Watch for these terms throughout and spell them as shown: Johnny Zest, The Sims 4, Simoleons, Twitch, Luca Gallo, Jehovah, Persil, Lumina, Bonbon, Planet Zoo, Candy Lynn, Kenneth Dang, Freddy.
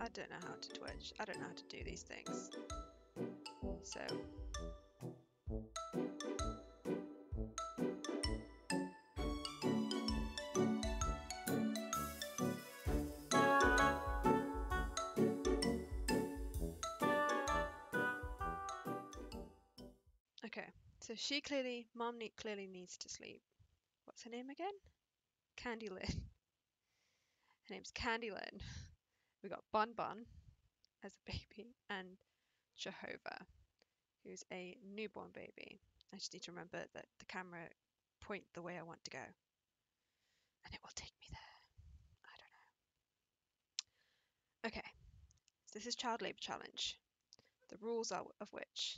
I don't know how to Twitch. I don't know how to do these things. So... Okay, so she clearly, Mom clearly needs to sleep. What's her name again? Candy Lynn. Her name's Candy Lynn. We got Bonbon as a baby and Jehovah, who's a newborn baby. I just need to remember that the camera point the way I want to go. And it will take me there. I don't know. Okay, so this is Child Labour Challenge. The rules are of which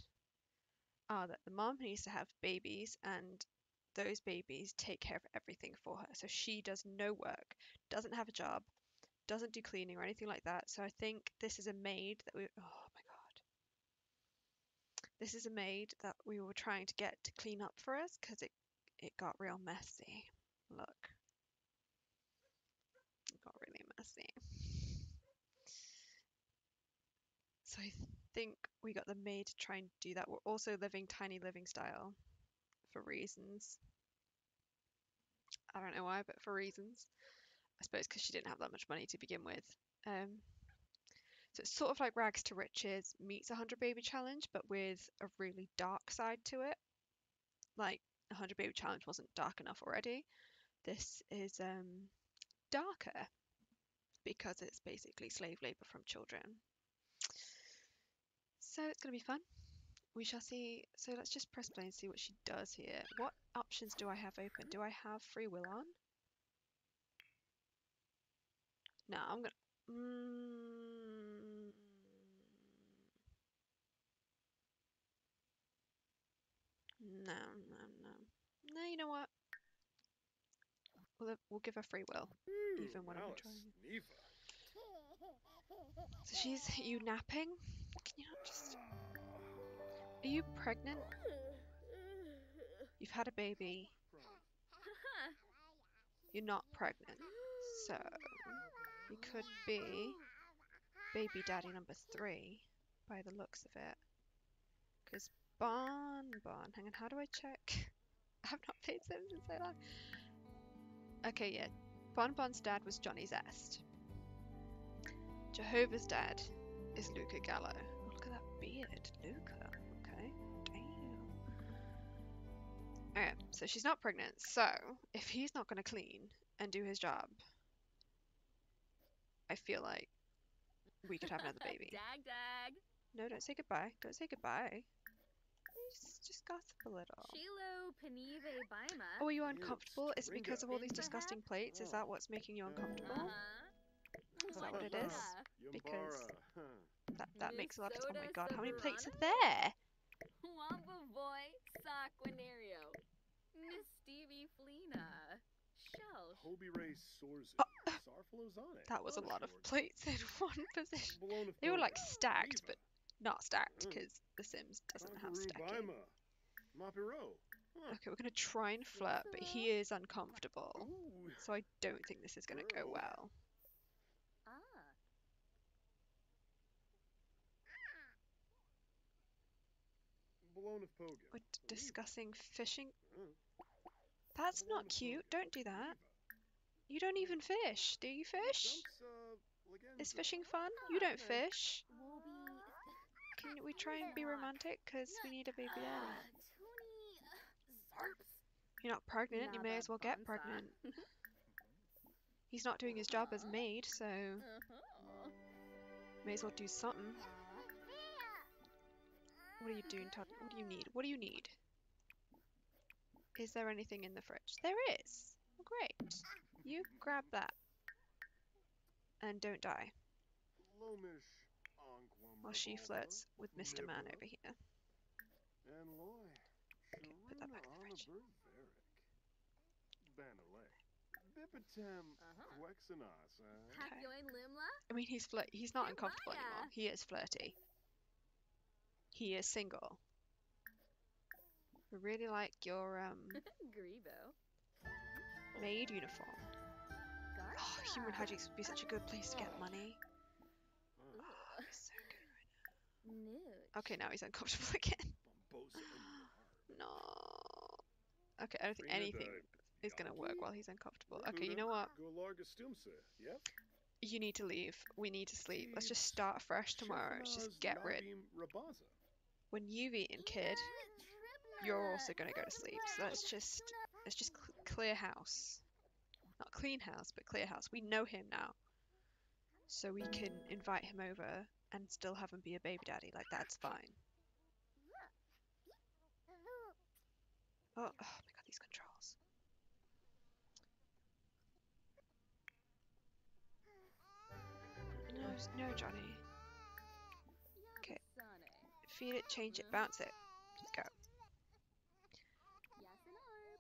are that the mom needs to have babies and those babies take care of everything for her. So she does no work, doesn't have a job, doesn't do cleaning or anything like that. So I think this is a maid that we... Oh my God. This is a maid that we were trying to get to clean up for us because it got real messy. Look. It got really messy. So I think we got the maid to try and do that. We're also living tiny living style. For reasons. I don't know why, but for reasons. I suppose because she didn't have that much money to begin with. So it's sort of like Rags to Riches meets 100 Baby Challenge, but with a really dark side to it. Like 100 Baby Challenge wasn't dark enough already. This is darker because it's basically slave labor from children. So it's going to be fun. We shall see. So let's just press play and see what she does here. What options do I have open? Do I have free will on? No, I'm going to... No, you know what? We'll give her free will. Even when I'm trying. So she's... You napping? Can you not just... Are you pregnant? You've had a baby. You're not pregnant. So, you could be baby daddy number 3 by the looks of it. Because Bonbon, hang on, how do I check? I've not played Sims in so long. Okay, yeah. Bonbon's dad was Johnny Zest. Jehovah's dad is Luca Gallo. Oh, look at that beard, Luca. Alright, so she's not pregnant, so if he's not going to clean and do his job, I feel like we could have another baby. Dag. No, don't say goodbye. Don't say goodbye. Just gossip a little. Oh, are you uncomfortable? It's because of all these disgusting plates? Is that what's making you uncomfortable? Is that what it is? Because that makes a lot of... Oh my God, how many plates are there? Wamba boy, Saquinario, Miss Stevie Flina, Shell, Hobie Ray Sorzin, Sarfalozane. That was a lot of plates in one position. They were like stacked, but not stacked because The Sims doesn't have stacking. Okay, we're gonna try and flirt, but he is uncomfortable, so I don't think this is gonna go well. We're discussing fishing. That's not cute. Don't do that. You don't even fish. Do you fish? Is fishing fun? You don't fish. Can we try and be romantic? Because we need a baby there. You're not pregnant. You may as well get pregnant. He's not doing his job as maid, so... May as well do something. What are you doing, Todd? What do you need? What do you need? Is there anything in the fridge? There is! Oh, great. You grab that. And don't die. While she flirts with Mr. Man over here. Okay, put that back in the fridge. Okay. I mean, he's not uncomfortable anymore. He is flirty. He is single. I really like your maid uniform. Oh, human hygiene would be such a good place to get money. Okay, now he's uncomfortable again. No. Okay, I don't think anything is gonna work while he's uncomfortable. Okay, you know what? You need to leave. We need to sleep. Let's just start fresh tomorrow. Let's just get rid. When you've eaten, kid, you're also gonna go to sleep. So let's just clear house. Not clean house, but clear house. We know him now, so we can invite him over and still have him be a baby daddy. Like, that's fine. Oh, oh my god, these controls. No, no, Johnny. Okay. Feed it, change it, bounce it. Let's go.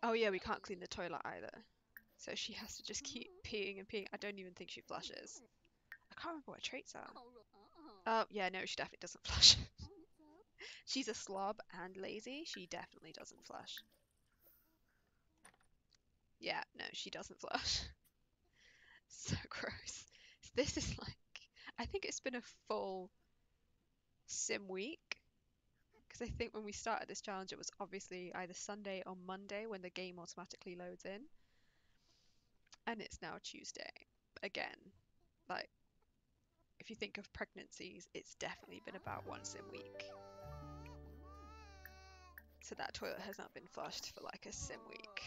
Oh yeah, we can't clean the toilet either. So she has to just keep peeing and peeing. I don't even think she flushes. I can't remember what her traits are. Oh, yeah, no, she definitely doesn't flush. She's a slob and lazy. She definitely doesn't flush. Yeah, no, she doesn't flush. So gross. This is like... I think it's been a full sim week. Because I think when we started this challenge, it was obviously either Sunday or Monday when the game automatically loads in. And it's now Tuesday. Again, like, if you think of pregnancies, it's definitely been about once a week. So that toilet has not been flushed for like a sim week.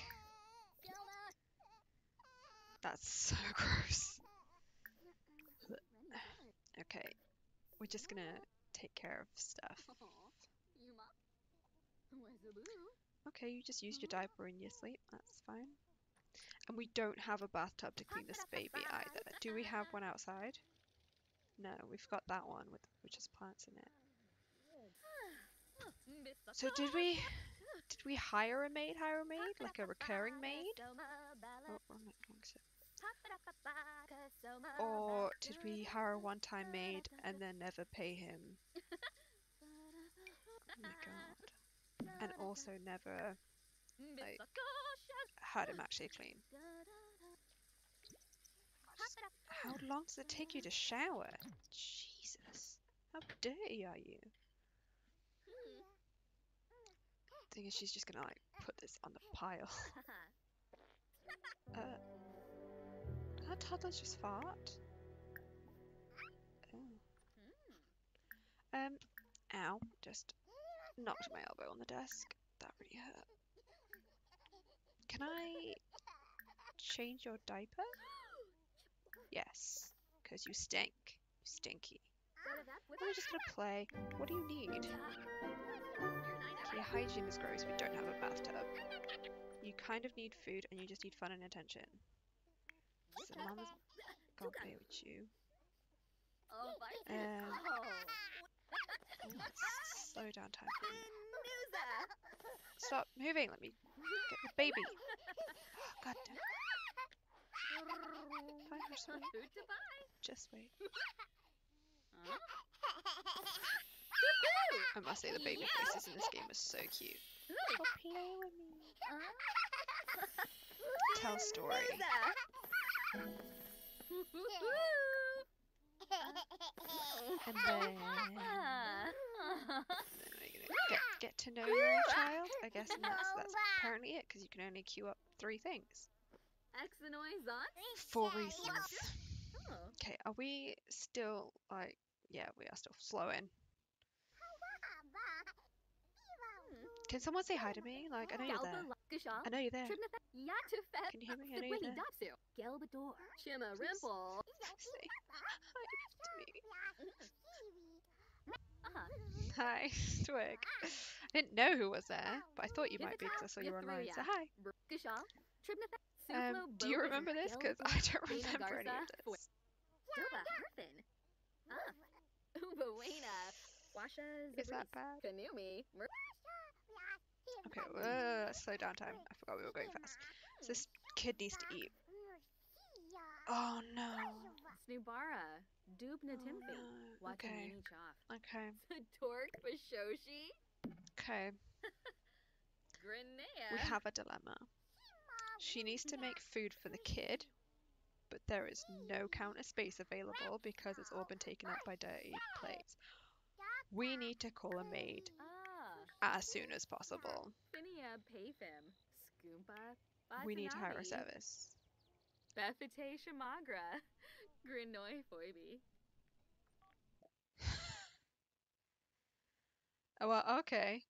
That's so gross. Okay, we're just gonna take care of stuff. Okay, you just used your diaper in your sleep, that's fine. And we don't have a bathtub to clean this baby either. Do we have one outside? No, we've got that one with which has plants in it. So did we hire a maid? Like a recurring maid? Oh, I'm not going to. Or did we hire a one-time maid and then never pay him? Oh my god! And also never like had him actually clean. How long does it take you to shower? Jesus, how dirty are you? I think she's just gonna like put this on the pile. Did that toddler just fart? Oh. Ow! Just knocked my elbow on the desk. That really hurt. Can I change your diaper? Yes, because you stink. You stinky. We're just gonna play. What do you need? Your hygiene is gross, we don't have a bathtub. You kind of need food and you just need fun and attention. So mama's gone play with you. Let's slow down time for me. Stop moving, let me get the baby. Oh, god damn. Find her some food to buy. Just wait. I must say the baby faces in this game are so cute. Oh, play with me. Tell story. And then get to know your child, I guess, and that's apparently it, because you can only queue up 3 things. For reasons. Okay, are we still like? Yeah, we are still flowing. Can someone say hi to me? Like, I know you're there. I know you're there. Can you hear me? I know you're there. Please say hi to me. Hi, Twig. I didn't know who was there, but I thought you might be because I saw you online. So hi. Do you remember this? Because I don't remember any of this. Is that bad? Okay, slow down time. I forgot we were going fast. So this kid needs to eat. Oh no. Oh, okay. Okay. Okay. We have a dilemma. She needs to make food for the kid, but there is no counter space available because it's all been taken up by dirty plates. We need to call a maid as soon as possible. We need to hire a service. Oh, well, okay.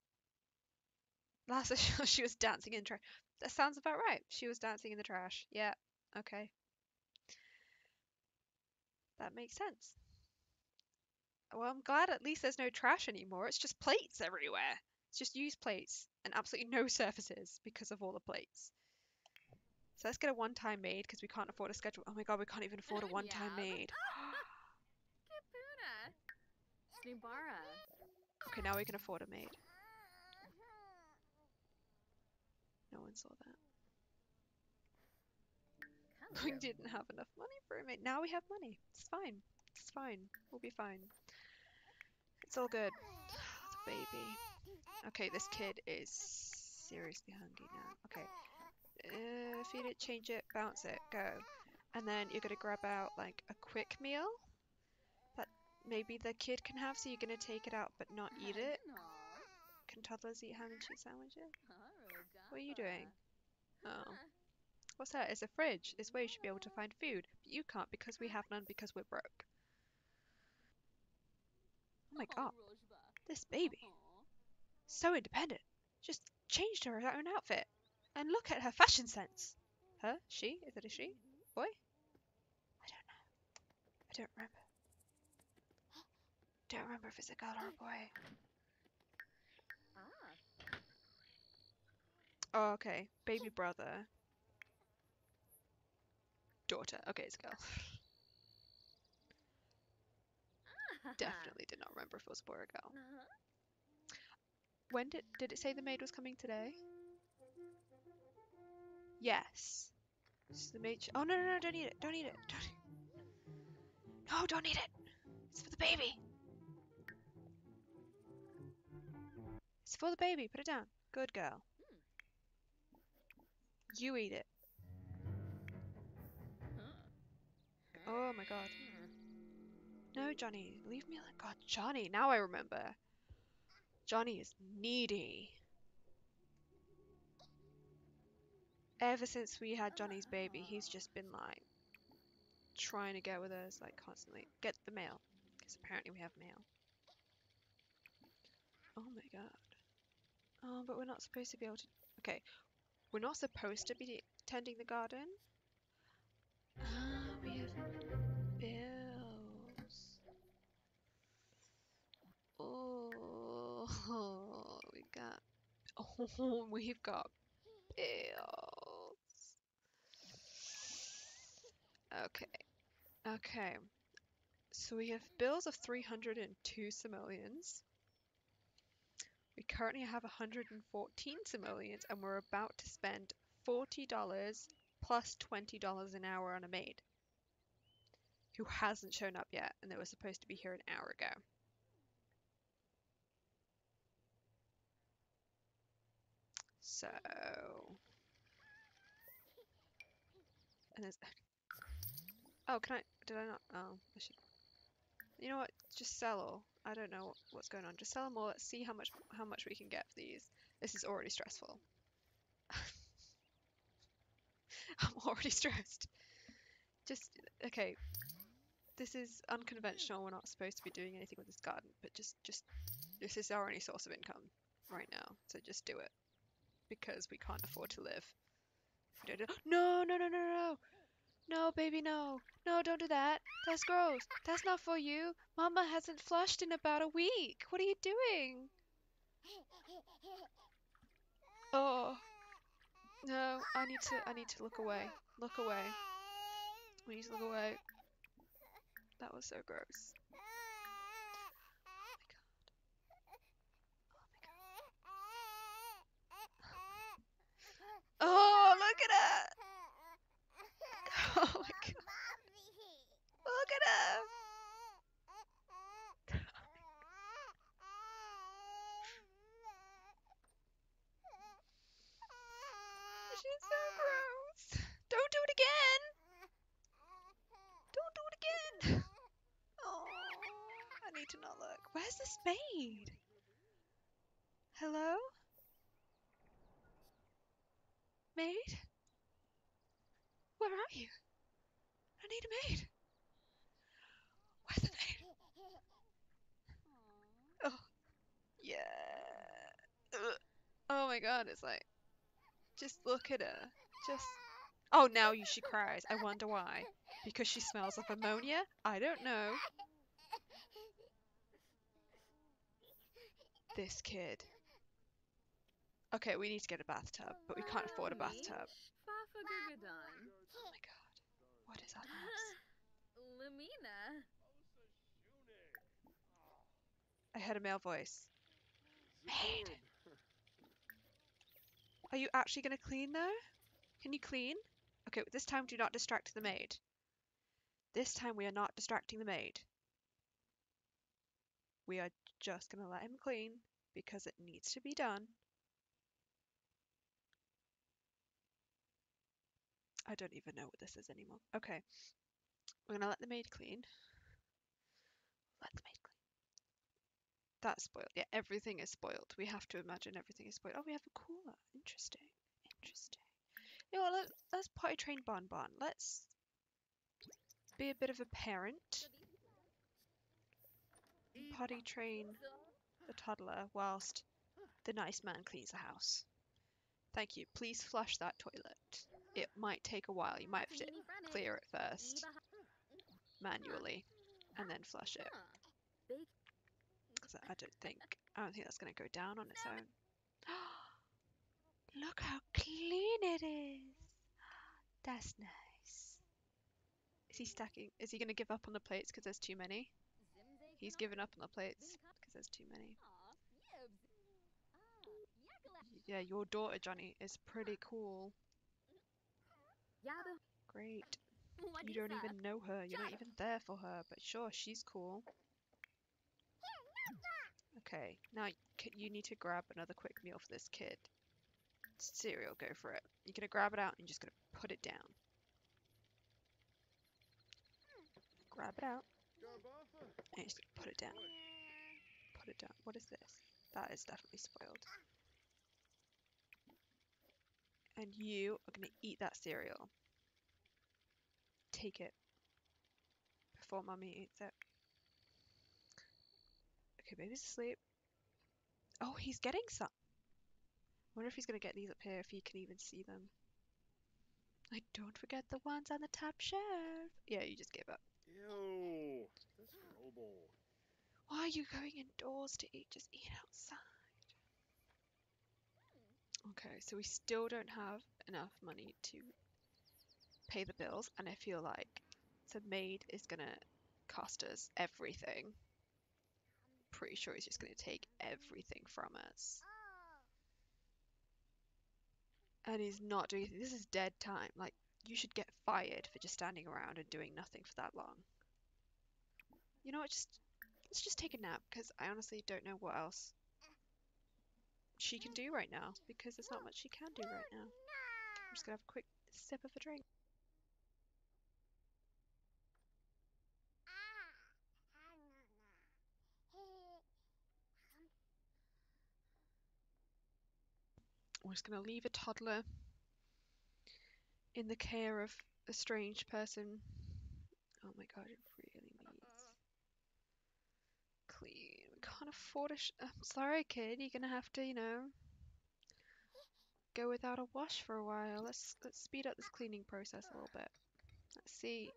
Last show she was dancing in the trash. That sounds about right. She was dancing in the trash. Yeah, okay. That makes sense. Well, I'm glad at least there's no trash anymore. It's just plates everywhere. It's just used plates and absolutely no surfaces because of all the plates. So let's get a one-time maid because we can't afford a schedule. Oh my god, we can't even afford a one-time maid. Okay, now we can afford a maid. No one saw that. We didn't have enough money for a maid. Now we have money. It's fine. It's fine. We'll be fine. It's all good. The baby. Okay, this kid is seriously hungry now. Okay. Feed it, change it, bounce it, go. And then you're going to grab out like a quick meal that maybe the kid can have, so you're going to take it out but not eat it. Can toddlers eat ham and cheese sandwiches? What are you doing? Oh. What's that? It's a fridge. This way you should be able to find food. But you can't because we have none because we're broke. Oh my god. This baby. So independent. Just changed her own outfit. And look at her fashion sense. Her? She? Is it a she? Boy? I don't know. I don't remember. Don't remember if it's a girl or a boy. Oh, okay. Baby brother. Daughter. Okay, it's a girl. Definitely did not remember if it was a boy or a girl. When did it say the maid was coming today? Yes. This is the maid. Oh no, no, no, don't eat it. Don't eat it. Don't. No, don't eat it. It's for the baby. It's for the baby. Put it down. Good girl. You eat it. Oh my god. No, Johnny. Leave me alone. God, Johnny. Now I remember. Johnny is needy. Ever since we had Johnny's baby, he's just been like trying to get with us, like constantly. Get the mail, because apparently we have mail. Oh my god. Oh, but we're not supposed to be able to. Okay, we're not supposed to be tending the garden. Ah, we have bills. Oh, we got. Oh, we've got bills. Okay, okay, so we have bills of 302 simoleons. We currently have 114 simoleons and we're about to spend $40 plus $20 an hour on a maid who hasn't shown up yet and they were supposed to be here an hour ago. So, and there's... Oh, can I? Did I not? Oh, I should. You know what? Just sell all. I don't know what's going on. Just sell them all. Let's see how much we can get for these. This is already stressful. I'm already stressed. Just okay. This is unconventional. We're not supposed to be doing anything with this garden, but just this is our only source of income right now. So just do it because we can't afford to live. No, no, no, no, no. No, baby, no. No, don't do that. That's gross. That's not for you. Mama hasn't flushed in about a week. What are you doing? Oh. No, I need to look away. Look away. We need to look away. That was so gross. Oh my god. Oh my god. Oh, look at her! Oh my god. Look at him. She's so gross. Don't do it again. Don't do it again. Oh, I way to not look. Where's this maid? Hello? Maid? Where are you? I need a maid. Where's the maid? Oh. Yeah. Ugh. Oh my god, it's like... Just look at her. Just... Oh, now she cries. I wonder why. Because she smells of ammonia? I don't know. This kid. Okay, we need to get a bathtub, but we can't afford a bathtub. Oh my god. What is our house? Lumina. I heard a male voice. Maid! Are you actually going to clean though? Can you clean? Okay, this time do not distract the maid. This time we are not distracting the maid. We are just going to let him clean because it needs to be done. I don't even know what this is anymore. Okay, we're going to let the maid clean. Let the maid clean. That's spoiled. Yeah, everything is spoiled. We have to imagine everything is spoiled. Oh, we have a cooler. Interesting. Interesting. You know what, let's potty train Bonbon. Let's be a bit of a parent. Potty train the toddler whilst the nice man cleans the house. Thank you. Please flush that toilet. It might take a while. You might have to clear it first manually and then flush it. So I don't think that's going to go down on its own. Look how clean it is. That's nice. Is he stacking? Is he going to give up on the plates because there's too many? He's given up on the plates because there's too many. Yeah, your daughter, Johnny, is pretty cool. Great. You don't even know her. You're not even there for her. But sure, she's cool. Okay, now you need to grab another quick meal for this kid. Cereal, go for it. You're gonna grab it out and you're just gonna put it down. Grab it out and you're just gonna put it down. Put it down. What is this? That is definitely spoiled. And you are gonna eat that cereal. Take it before Mummy eats it. Okay, baby's asleep. Oh, he's getting some. I wonder if he's going to get these up here, if he can even see them. Like, don't forget the ones on the top shelf. Yeah, you just gave up. Ew, this is horrible. Why are you going indoors to eat? Just eat outside. Okay, so we still don't have enough money to pay the bills, and I feel like the maid is going to cost us everything. Pretty sure he's just going to take everything from us. And he's not doing anything. This is dead time. Like, you should get fired for just standing around and doing nothing for that long. You know what? Let's just take a nap, because I honestly don't know what else she can do right now, because there's not much she can do right now. I'm just going to have a quick sip of a drink. We're just going to leave a toddler in the care of a strange person. Oh my god, it really needs clean. We can't afford a I'm sorry, kid. You're going to have to, you know, go without a wash for a while. Let's speed up this cleaning process a little bit. Let's see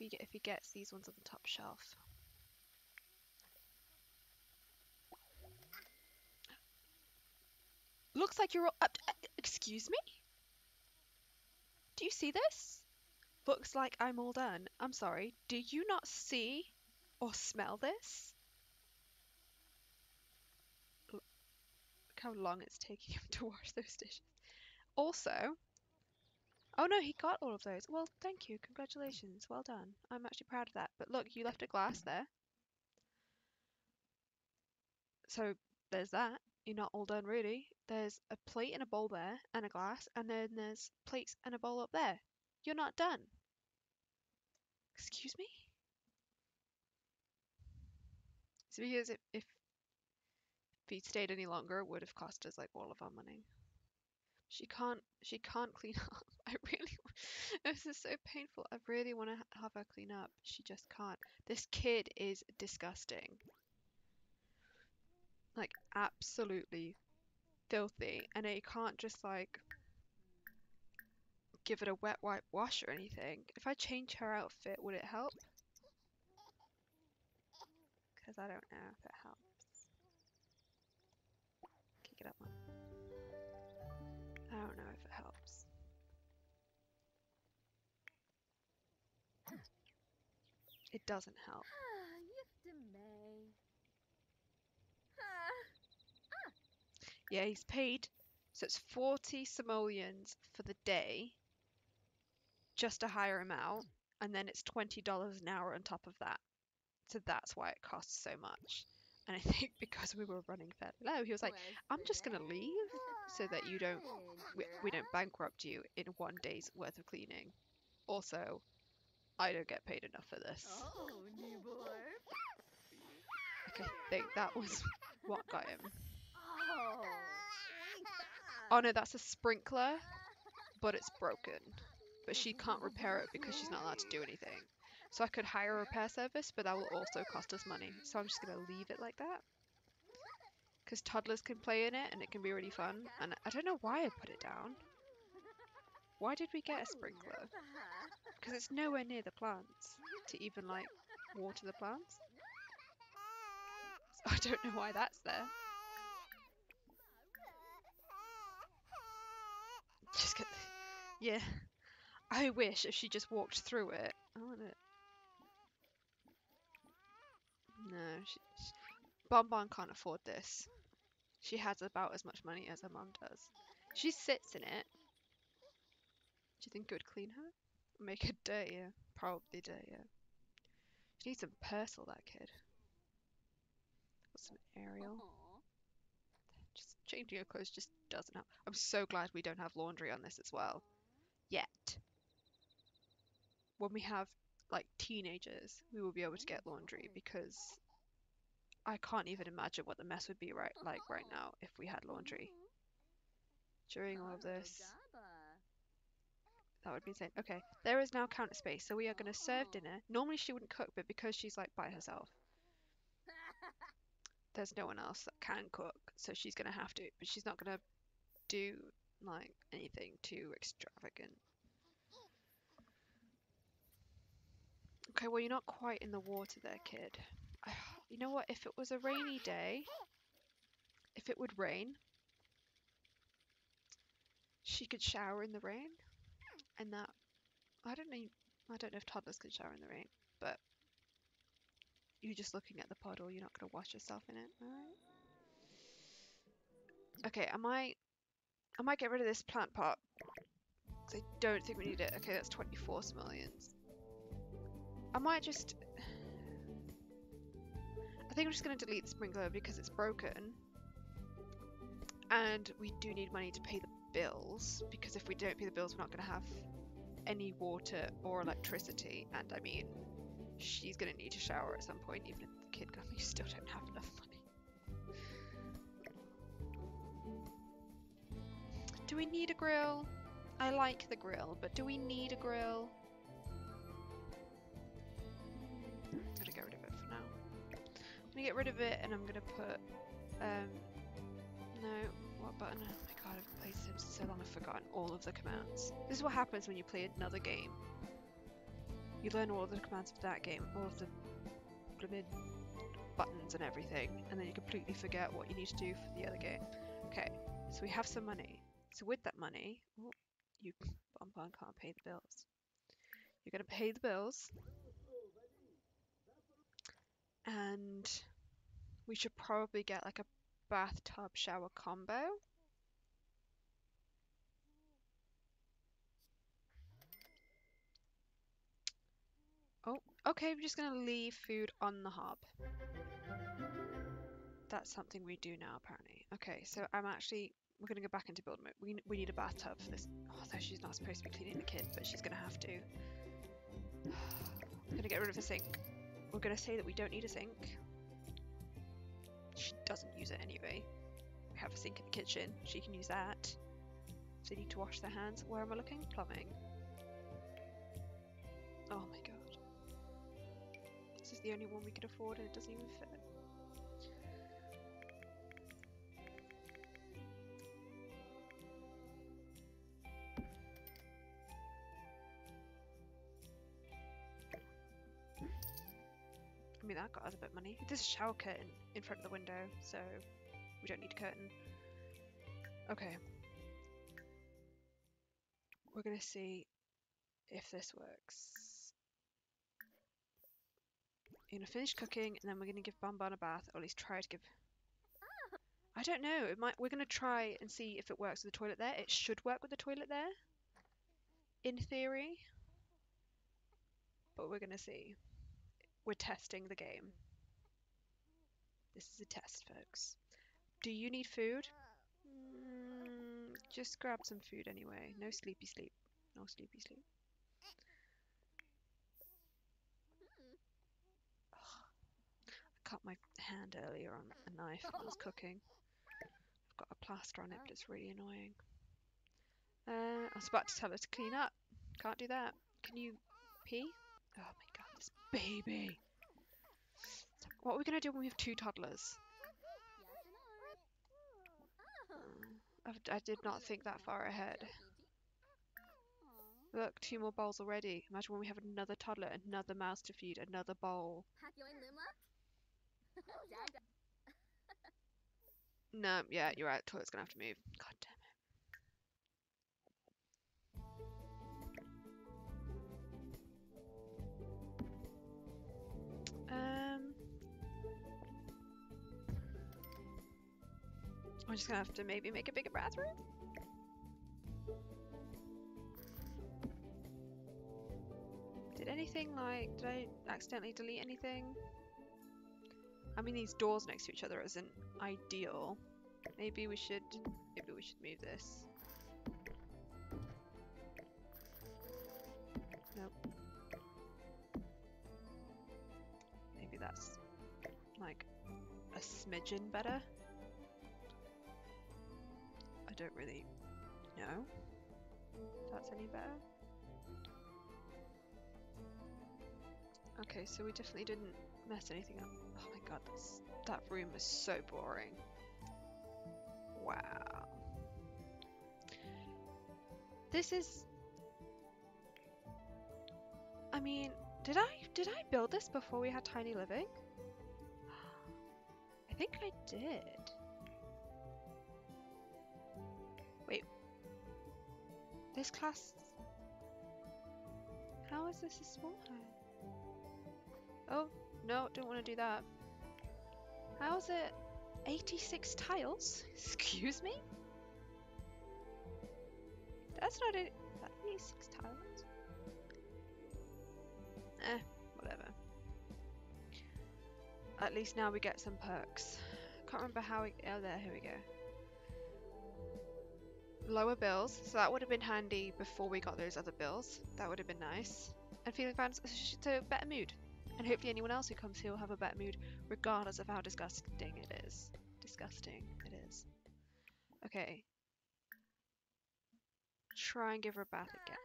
if he gets these ones on the top shelf. Looks like you're all up. Excuse me? Do you see this? Looks like I'm all done. I'm sorry. Do you not see or smell this? Look how long it's taking him to wash those dishes. Also, oh no, he got all of those. Well, thank you. Congratulations. Well done. I'm actually proud of that. But look, you left a glass there. So there's that. You're not all done, really. There's a plate and a bowl there, and a glass, and then there's plates and a bowl up there. You're not done. Excuse me? It's because if he'd stayed any longer, it would have cost us like all of our money. She can't clean up. This is so painful. I really want to have her clean up. She just can't. This kid is disgusting. Like, absolutely filthy. And you can't just like give it a wet wipe wash or anything. If I change her outfit, would it help? Because I don't know if it helps. Kick it up one. I don't know if it helps. It doesn't help. Yeah, he's paid. So it's 40 simoleons for the day just to hire him out. And then it's $20 an hour on top of that. So that's why it costs so much. And I think because we were running fairly low, he was like, I'm just going to leave so that you don't, we don't bankrupt you in one day's worth of cleaning. Also, I don't get paid enough for this. Oh, new boy. Like, I think that was what got him. Oh no, that's a sprinkler, but it's broken. But she can't repair it because she's not allowed to do anything. So I could hire a repair service, but that will also cost us money. So I'm just going to leave it like that. Because toddlers can play in it, and it can be really fun. And I don't know why I put it down. Why did we get a sprinkler? Because it's nowhere near the plants to even, like, water the plants. So I don't know why that's there. Just get the... Yeah. I wish if she just walked through it. I want it. No, she... Bonbon can't afford this. She has about as much money as her mum does. She sits in it. Do you think it would clean her? Make her dirtier. Probably dirtier. She needs some Persil, that kid. Got some Ariel. Just changing her clothes just doesn't help. I'm so glad we don't have laundry on this as well. Yet. When we have, like, teenagers, we will be able to get laundry, because I can't even imagine what the mess would be right now if we had laundry. During all of this, that would be insane. Okay, there is now counter space, so we are going to serve dinner. Normally she wouldn't cook, but because she's, like, by herself, there's no one else that can cook, so she's going to have to, but she's not going to do, like, anything too extravagant. Okay, well, you're not quite in the water there, kid. You know what? If it was a rainy day, if it would rain, she could shower in the rain. And that... I don't know if toddlers can shower in the rain, but you're just looking at the puddle. You're not going to wash yourself in it, alright? Okay, I might get rid of this plant pot, because I don't think we need it. Okay, that's 24 simoleons. I might just... I think I'm just going to delete the sprinkler because it's broken. And we do need money to pay the bills, because if we don't pay the bills, we're not going to have any water or electricity. And I mean, she's going to need to shower at some point, even if the kid comes, you still don't have enough money. Do we need a grill? I like the grill, but do we need a grill? I'm gonna get rid of it, and I'm gonna put no, what button? Oh my god, I've played Sims so long I've forgotten all of the commands. This is what happens when you play another game. You learn all of the commands of that game, all of the buttons and everything, and then you completely forget what you need to do for the other game. Okay, so we have some money. So with that money, oh, you Bonbon can't pay the bills. You're gonna pay the bills. And we should probably get like a bathtub shower combo. Oh, okay, we're just gonna leave food on the hob. That's something we do now, apparently. Okay, so we're gonna go back into build mode. We need a bathtub for this. Although she's not supposed to be cleaning the kid, but she's gonna have to. I'm gonna get rid of the sink. We're going to say that we don't need a sink. she doesn't use it anyway. We have a sink in the kitchen, she can use that. So they need to wash their hands. Where am I looking? Plumbing. Oh my god. This is the only one we could afford and it doesn't even fit. I mean, that got us a bit of money. There's a shower curtain in front of the window, so we don't need a curtain. Okay. We're gonna see if this works. You're gonna finish cooking, and then we're gonna give Bonbon a bath, or at least try to give... I don't know, it might... We're gonna try and see if it works with the toilet there. It should work with the toilet there, in theory. But we're gonna see. We're testing the game. This is a test, folks. Do you need food? Just grab some food anyway. No sleepy sleep. No sleepy sleep. Ugh. I cut my hand earlier on a knife when I was cooking. I've got a plaster on it, but it's really annoying. I was about to tell her to clean up. Can't do that. Can you pee? Oh my god, this baby. So what are we going to do when we have two toddlers? I did not think that far ahead. Look, 2 more bowls already. Imagine when we have another toddler, another mouse to feed, another bowl. No, yeah, you're right. The toilet's going to have to move. God damn it. I'm just gonna have to maybe make a bigger bathroom. Did anything like, did I accidentally delete anything? I mean, these doors next to each other isn't ideal. Maybe we should move this. Nope. Maybe that's like a smidgen better. Don't really know if that's any better. Okay, so we definitely didn't mess anything up. Oh my god, that room is so boring. Wow. This is... I mean, did I build this before we had tiny living? I think I did. This class... How is this a small house? Oh, no, don't want to do that. How is it 86 tiles? Excuse me? That's not it. 86 tiles? Eh, whatever. At least now we get some perks. Can't remember how we... Oh, there, here we go. Lower bills, so that would have been handy before we got those other bills. That would have been nice. And feeling fans, so better mood. And hopefully anyone else who comes here will have a better mood, regardless of how disgusting it is. Disgusting it is. Okay. Try and give her a bath again.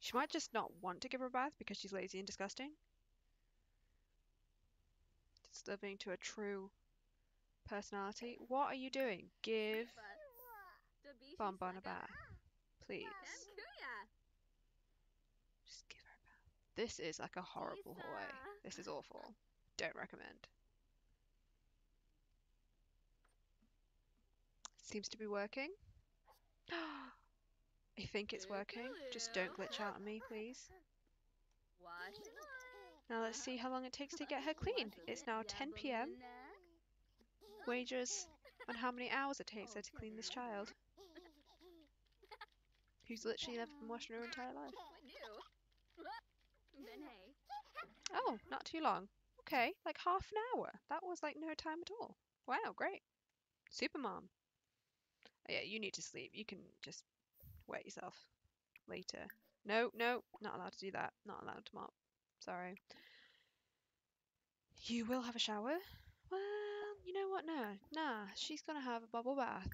She might just not want to give her a bath because she's lazy and disgusting. Just living to a true personality. What are you doing? Give... Bonbon a bath, please. Just give her a bath. This is like a horrible hallway. This is awful. Don't recommend. Seems to be working. I think it's working. Just don't glitch out on me, please. Now let's see how long it takes to get her clean. It's now 10 PM. Wagers on how many hours it takes her to clean this child. Who's literally never been washing her entire life. Oh, not too long. Okay, like half an hour. That was like no time at all. Wow, great. Super mom. Oh, yeah, you need to sleep. You can just wet yourself later. No, no, not allowed to do that. Not allowed to mop. Sorry. You will have a shower. Well, you know what? No. Nah, she's gonna have a bubble bath.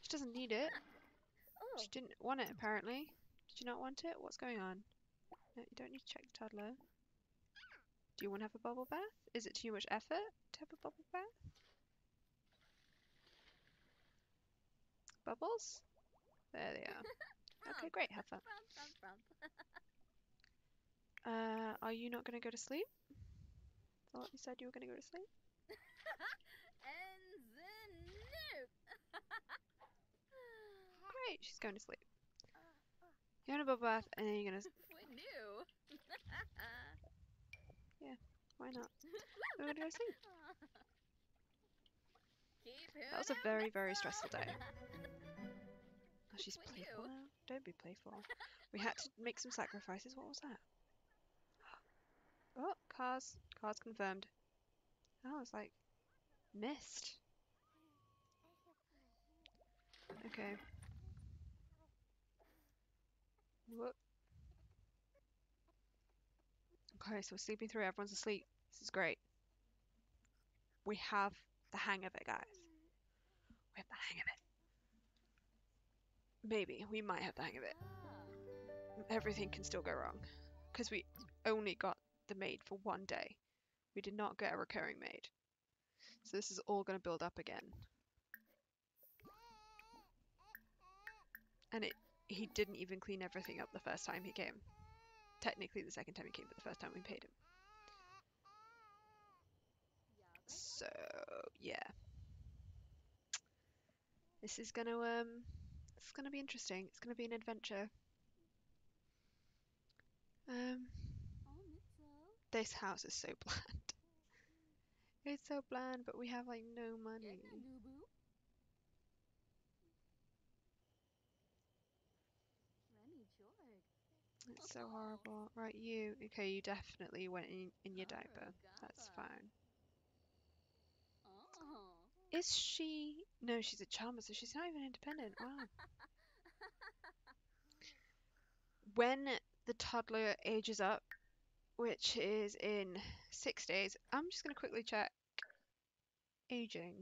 She doesn't need it. Oh. She didn't want it, apparently. Did you not want it? What's going on? No, you don't need to check the toddler. Do you want to have a bubble bath? Is it too much effort to have a bubble bath? Bubbles? There they are. Okay, great, have fun. Are you not going to go to sleep? I thought you said you were going to go to sleep. Great, she's going to sleep. You're going to bubble bath and then you're going to... Yeah, why not? We're going to go to sleep. That was a very, very stressful day. Oh, she's playful now. Don't be playful. We had to make some sacrifices. What was that? Oh, cars. Cars confirmed. Oh, it's like missed. Okay. Whoop. Okay, so we're sleeping through. Everyone's asleep. This is great. We have the hang of it, guys. We have the hang of it. Maybe. We might have the hang of it. Everything can still go wrong. Because we only got the maid for one day. We did not get a recurring maid. So this is all going to build up again. And he didn't even clean everything up the first time he came. Technically the second time he came, but the first time we paid him. So, yeah. This is gonna be interesting. It's gonna be an adventure. This house is so bland. It's so bland, but we have like no money. It's so horrible. Right, you. Okay, you definitely went in your diaper. That's fine. Is she... No, she's a charmer, so she's not even independent. Wow. When the toddler ages up, which is in 6 days, I'm just going to quickly check aging.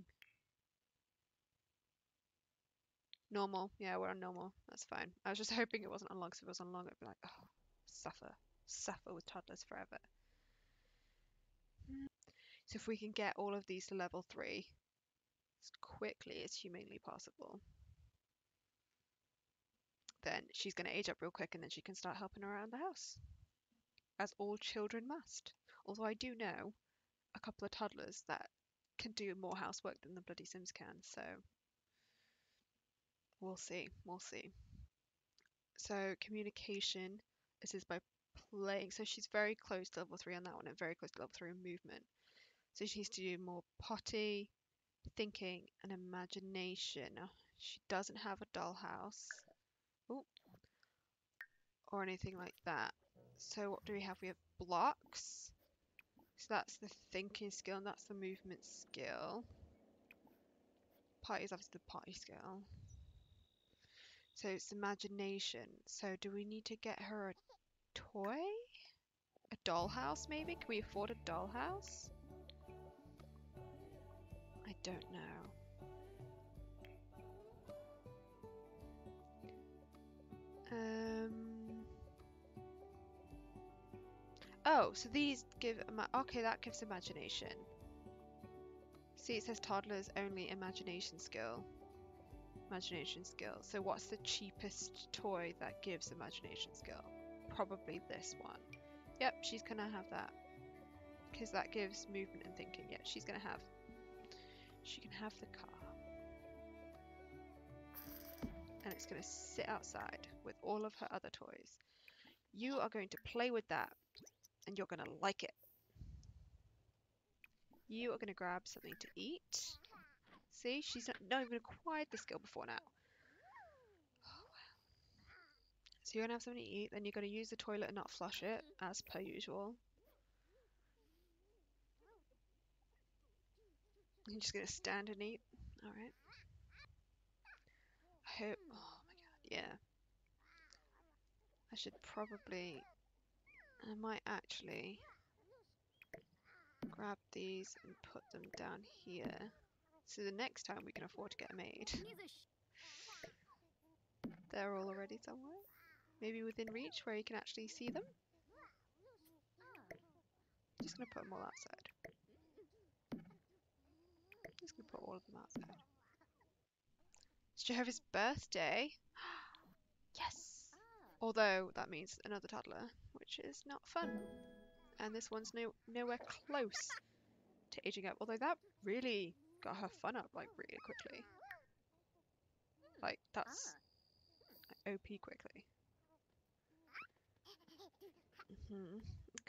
Normal. Yeah, we're on normal. That's fine. I was just hoping it wasn't on long, because if it was on long, I'd be like, oh, suffer. Suffer with toddlers forever. So if we can get all of these to level 3, as quickly as humanly possible, then she's going to age up real quick and then she can start helping around the house, as all children must. Although I do know a couple of toddlers that can do more housework than the bloody Sims can, so we'll see, we'll see. So communication, this is by playing, so she's very close to level 3 on that one and very close to level 3 in movement. So she needs to do more potty, thinking and imagination. She doesn't have a dollhouse or anything like that. So what do we have? We have blocks. So that's the thinking skill and that's the movement skill. Potty is obviously the potty skill. So it's imagination. So do we need to get her a toy? A dollhouse maybe? Can we afford a dollhouse? I don't know. Oh, so these give... Okay, that gives imagination. See, it says toddlers only imagination skill. Imagination skill. So what's the cheapest toy that gives imagination skill? Probably this one. Yep, she's going to have that. Because that gives movement and thinking. Yeah, she's going to have... She can have the car. And it's going to sit outside with all of her other toys. You are going to play with that. And you're going to like it. You are going to grab something to eat. See, she's not even acquired the skill before now. Oh, wow. So you're going to have something to eat. Then you're going to use the toilet and not flush it, as per usual. I'm just going to stand and eat. Alright. I hope... Oh my god, yeah. I should probably... I might actually... grab these and put them down here. So the next time we can afford to get made. They're all already somewhere. Maybe within reach where you can actually see them. I'm just going to put them all outside. I'm just going to put all of them outside. It's Jehovah's birthday. Yes! Although that means another toddler, which is not fun. And this one's nowhere close to aging up. Although that really got her fun up, like, really quickly. Like, that's like, OP quickly.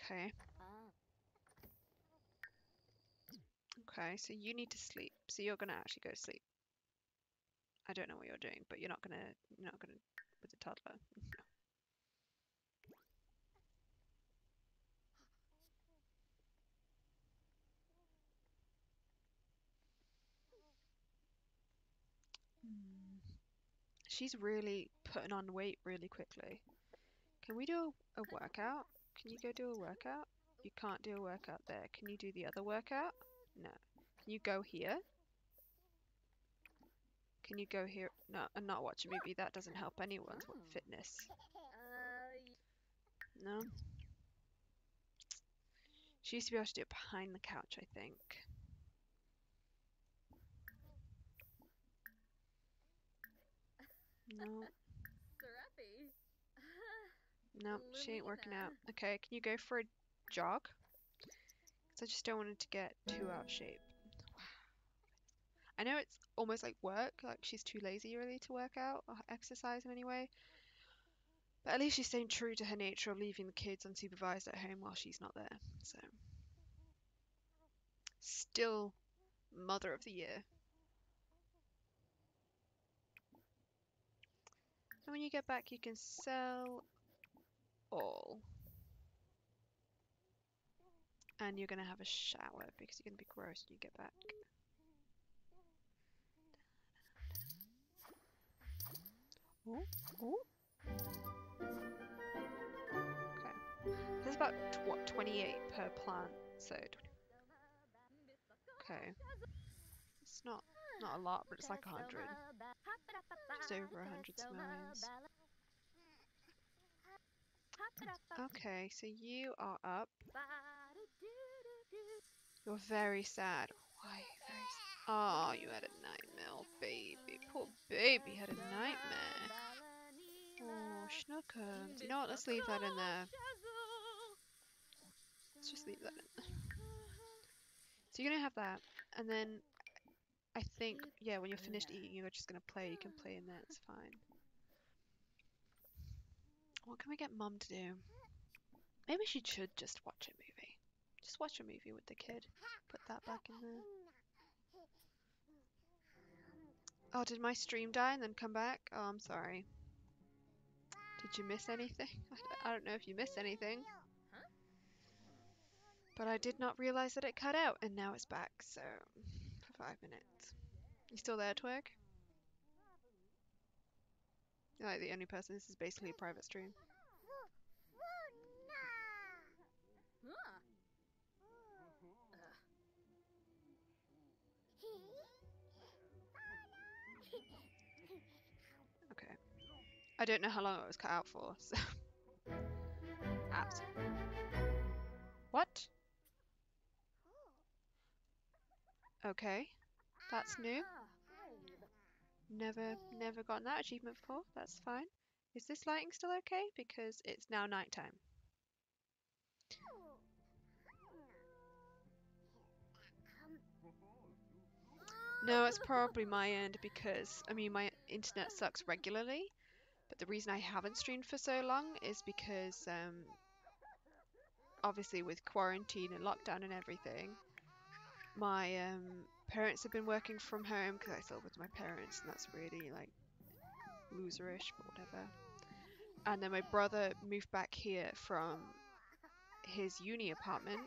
Okay. Okay, so you need to sleep. So you're gonna actually go to sleep. I don't know what you're doing, but you're not gonna with the toddler. No. She's really putting on weight really quickly. Can we do a workout? Can you go do a workout? You can't do a workout there. Can you do the other workout? No. Can you go here? Can you go here? No, and not watch a movie. That doesn't help anyone's fitness. No. She used to be able to do it behind the couch, I think. No. No, she ain't working out. Okay, can you go for a jog? Because I just don't want her to get too out of shape. I know it's almost like work, like she's too lazy really to work out or exercise in any way. But at least she's staying true to her nature of leaving the kids unsupervised at home while she's not there. So, still Mother of the Year. And when you get back, you can sell all. And you're going to have a shower because you're going to be gross when you get back. Ooh, ooh. Okay. That's about, what, 28 per plant, so... Okay. It's not a lot, but it's like 100. Just over 100 smells. Okay, so you are up. You're very sad. Why are you very sad? Oh, you had a nightmare, baby. Poor baby had a nightmare. Oh, Schnookums. You know what? Let's leave that in there. Let's just leave that in there. So you're going to have that. And then, I think, yeah, when you're finished eating, you're just going to play. You can play in there. It's fine. What can we get Mum to do? Maybe she should just watch a movie. Just watch a movie with the kid. Put that back in there. Oh, did my stream die and then come back? Oh, I'm sorry. Did you miss anything? I don't know if you missed anything. But I did not realize that it cut out and now it's back, so for 5 minutes. You still there, Twig? You're like the only person. This is basically a private stream. Okay. I don't know how long it was cut out for, so... Out. What? Okay. That's new. Never gotten that achievement before. That's fine. Is this lighting still okay? Because it's now nighttime. No, it's probably my end because, I mean, my internet sucks regularly. But the reason I haven't streamed for so long is because, obviously with quarantine and lockdown and everything, my, parents have been working from home because I still live with my parents, and that's really like loserish, but whatever. And then my brother moved back here from his uni apartment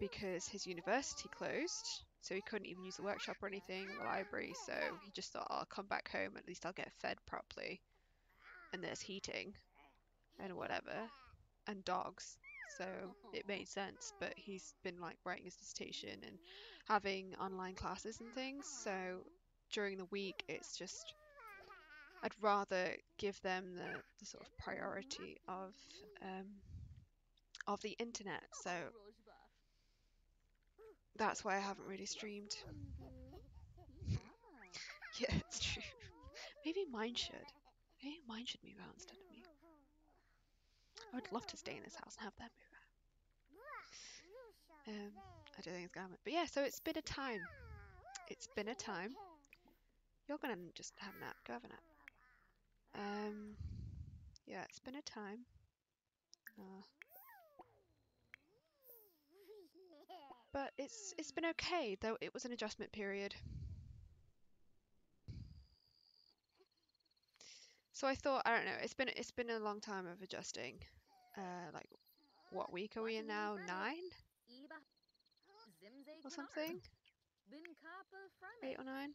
because his university closed, so he couldn't even use the workshop or anything, the library. So he just thought, oh, I'll come back home, at least I'll get fed properly, and there's heating and whatever, and dogs. so it made sense. But he's been like writing his dissertation and having online classes and things, so during the week it's just I'd rather give them the sort of priority of the internet, so that's why I haven't really streamed. Yeah, it's true. Maybe mine should move out instead of me. I would love to stay in this house and have them move out. I don't think it's gonna happen. But yeah, so it's been a time. It's been a time. You're gonna just have a nap. Go have a nap. Yeah, it's been a time. But it's been okay, though it was an adjustment period. So I thought, I don't know, it's been a long time of adjusting. Like, what week are we in now? 9? Or something? 8 or 9?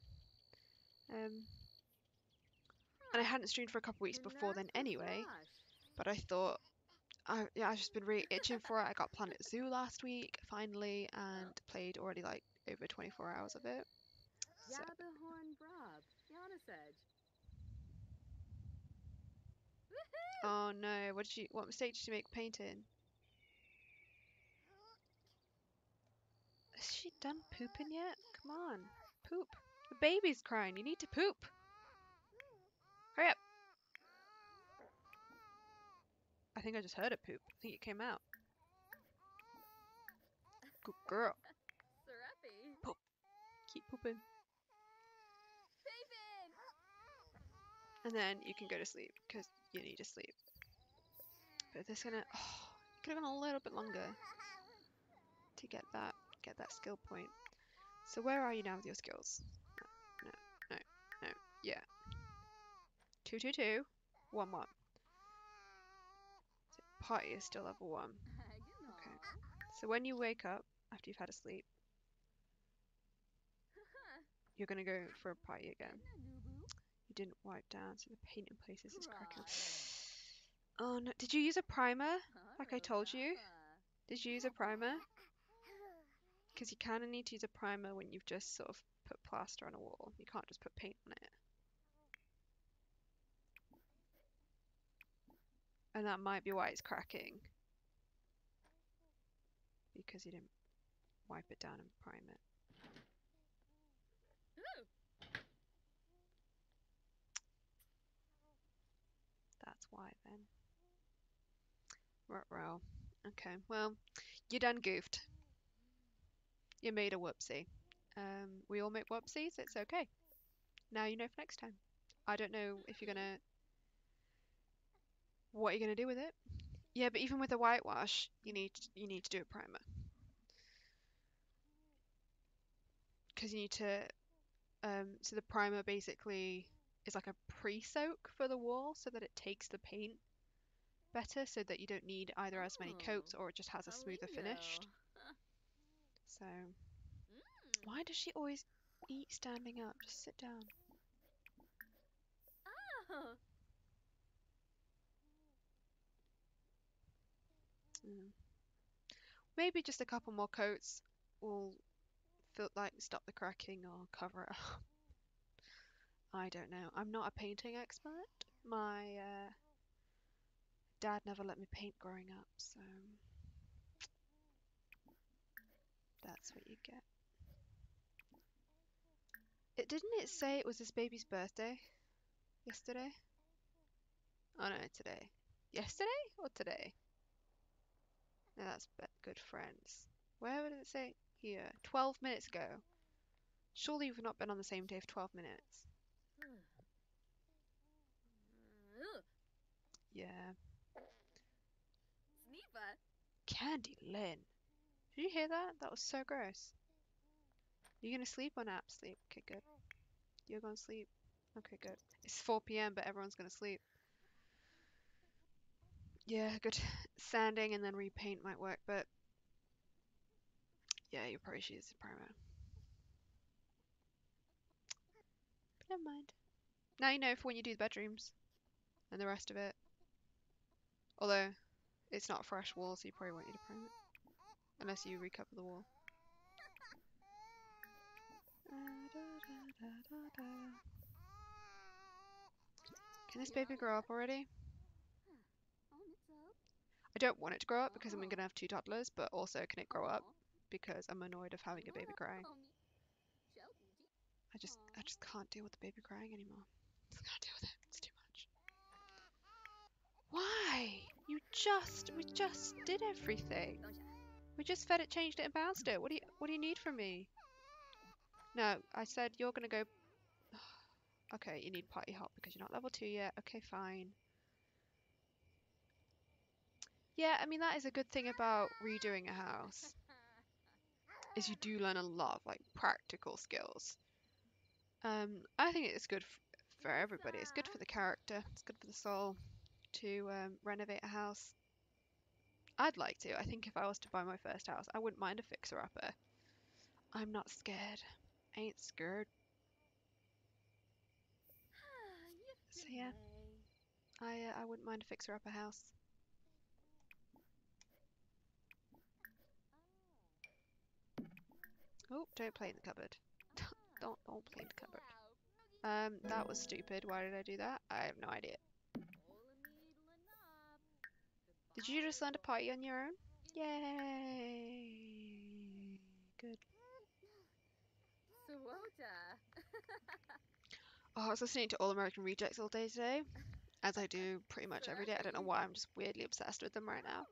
And I hadn't streamed for a couple weeks before then anyway. But I thought, I've just been really itching for it. I got Planet Zoo last week, finally, and played already like over 24 hours of it. So. Oh no, what mistake did you make painting? Has she done pooping yet? Come on, poop. The baby's crying, you need to poop. Hurry up. I think I just heard it poop. I think it came out. Good girl. Poop. Keep pooping. And then you can go to sleep, because you need to sleep. But this gonna... Oh, it could have gone a little bit longer to get that skill point. So where are you now with your skills? No. Yeah. 2, 2, 2. 1, 1. So party is still level 1. Okay. So when you wake up, after you've had a sleep, you're gonna go for a party again. You didn't wipe down, so the paint in places is cracking. Oh no, did you use a primer? Like I told you? Did you use a primer? Because you kind of need to use a primer when you've just sort of put plaster on a wall. You can't just put paint on it. And that might be why it's cracking. Because you didn't wipe it down and prime it. Why then? Ruh-roh. Okay, well, you done goofed. You made a whoopsie. We all make whoopsies, it's okay. Now you know for next time. I don't know if you're gonna... What are you gonna do with it? Yeah, but even with a whitewash, you need to do a primer. Because you need to... so the primer basically... is like a pre-soak for the wall so that it takes the paint better, so that you don't need either as many coats or it just has a smoother finish. So why does she always eat standing up? Just sit down. Maybe just a couple more coats will feel like stop the cracking or cover it up. I don't know. I'm not a painting expert. My dad never let me paint growing up, so that's what you get. Didn't it say it was this baby's birthday yesterday? Oh no, today. Yesterday or today? No, that's good friends. Where would it say? Here. 12 minutes ago. Surely you've not been on the same day for 12 minutes. Yeah. Candy Lynn. Did you hear that? That was so gross. You gonna sleep or nap? Sleep. Okay, good. You're gonna sleep. Okay, good. It's 4 PM, but everyone's gonna sleep. Yeah, good. Sanding and then repaint might work, but yeah, you probably should use the primer. But never mind. Now you know for when you do the bedrooms and the rest of it. Although, It's not a fresh wall, so you probably won't need a permit. Unless you recover the wall. Can this baby grow up already? I don't want it to grow up because I'm going to have two toddlers, but also can it grow up? Because I'm annoyed of having a baby crying. I just can't deal with the baby crying anymore. I can't deal with it. It's too much. Why? We just did everything. We just fed it, changed it, and bounced it. What do you need from me? No, I said you're gonna go. Okay, you need party hop because you're not level 2 yet. Okay, fine. Yeah, I mean that is a good thing about redoing a house. Is you do learn a lot of like practical skills. I think it's good for everybody. It's good for the character. It's good for the soul to renovate a house. I'd like to. I think if I was to buy my first house, I wouldn't mind a fixer-upper. I'm not scared. I ain't scared. So yeah, I wouldn't mind a fixer-upper house. Oh, don't play in the cupboard. Don't play in the cupboard. That was stupid. Why did I do that? I have no idea. Did you just land a party on your own? Yay! Good. Oh, I was listening to All American Rejects all day today, as I do pretty much every day. I don't know why, I'm just weirdly obsessed with them right now.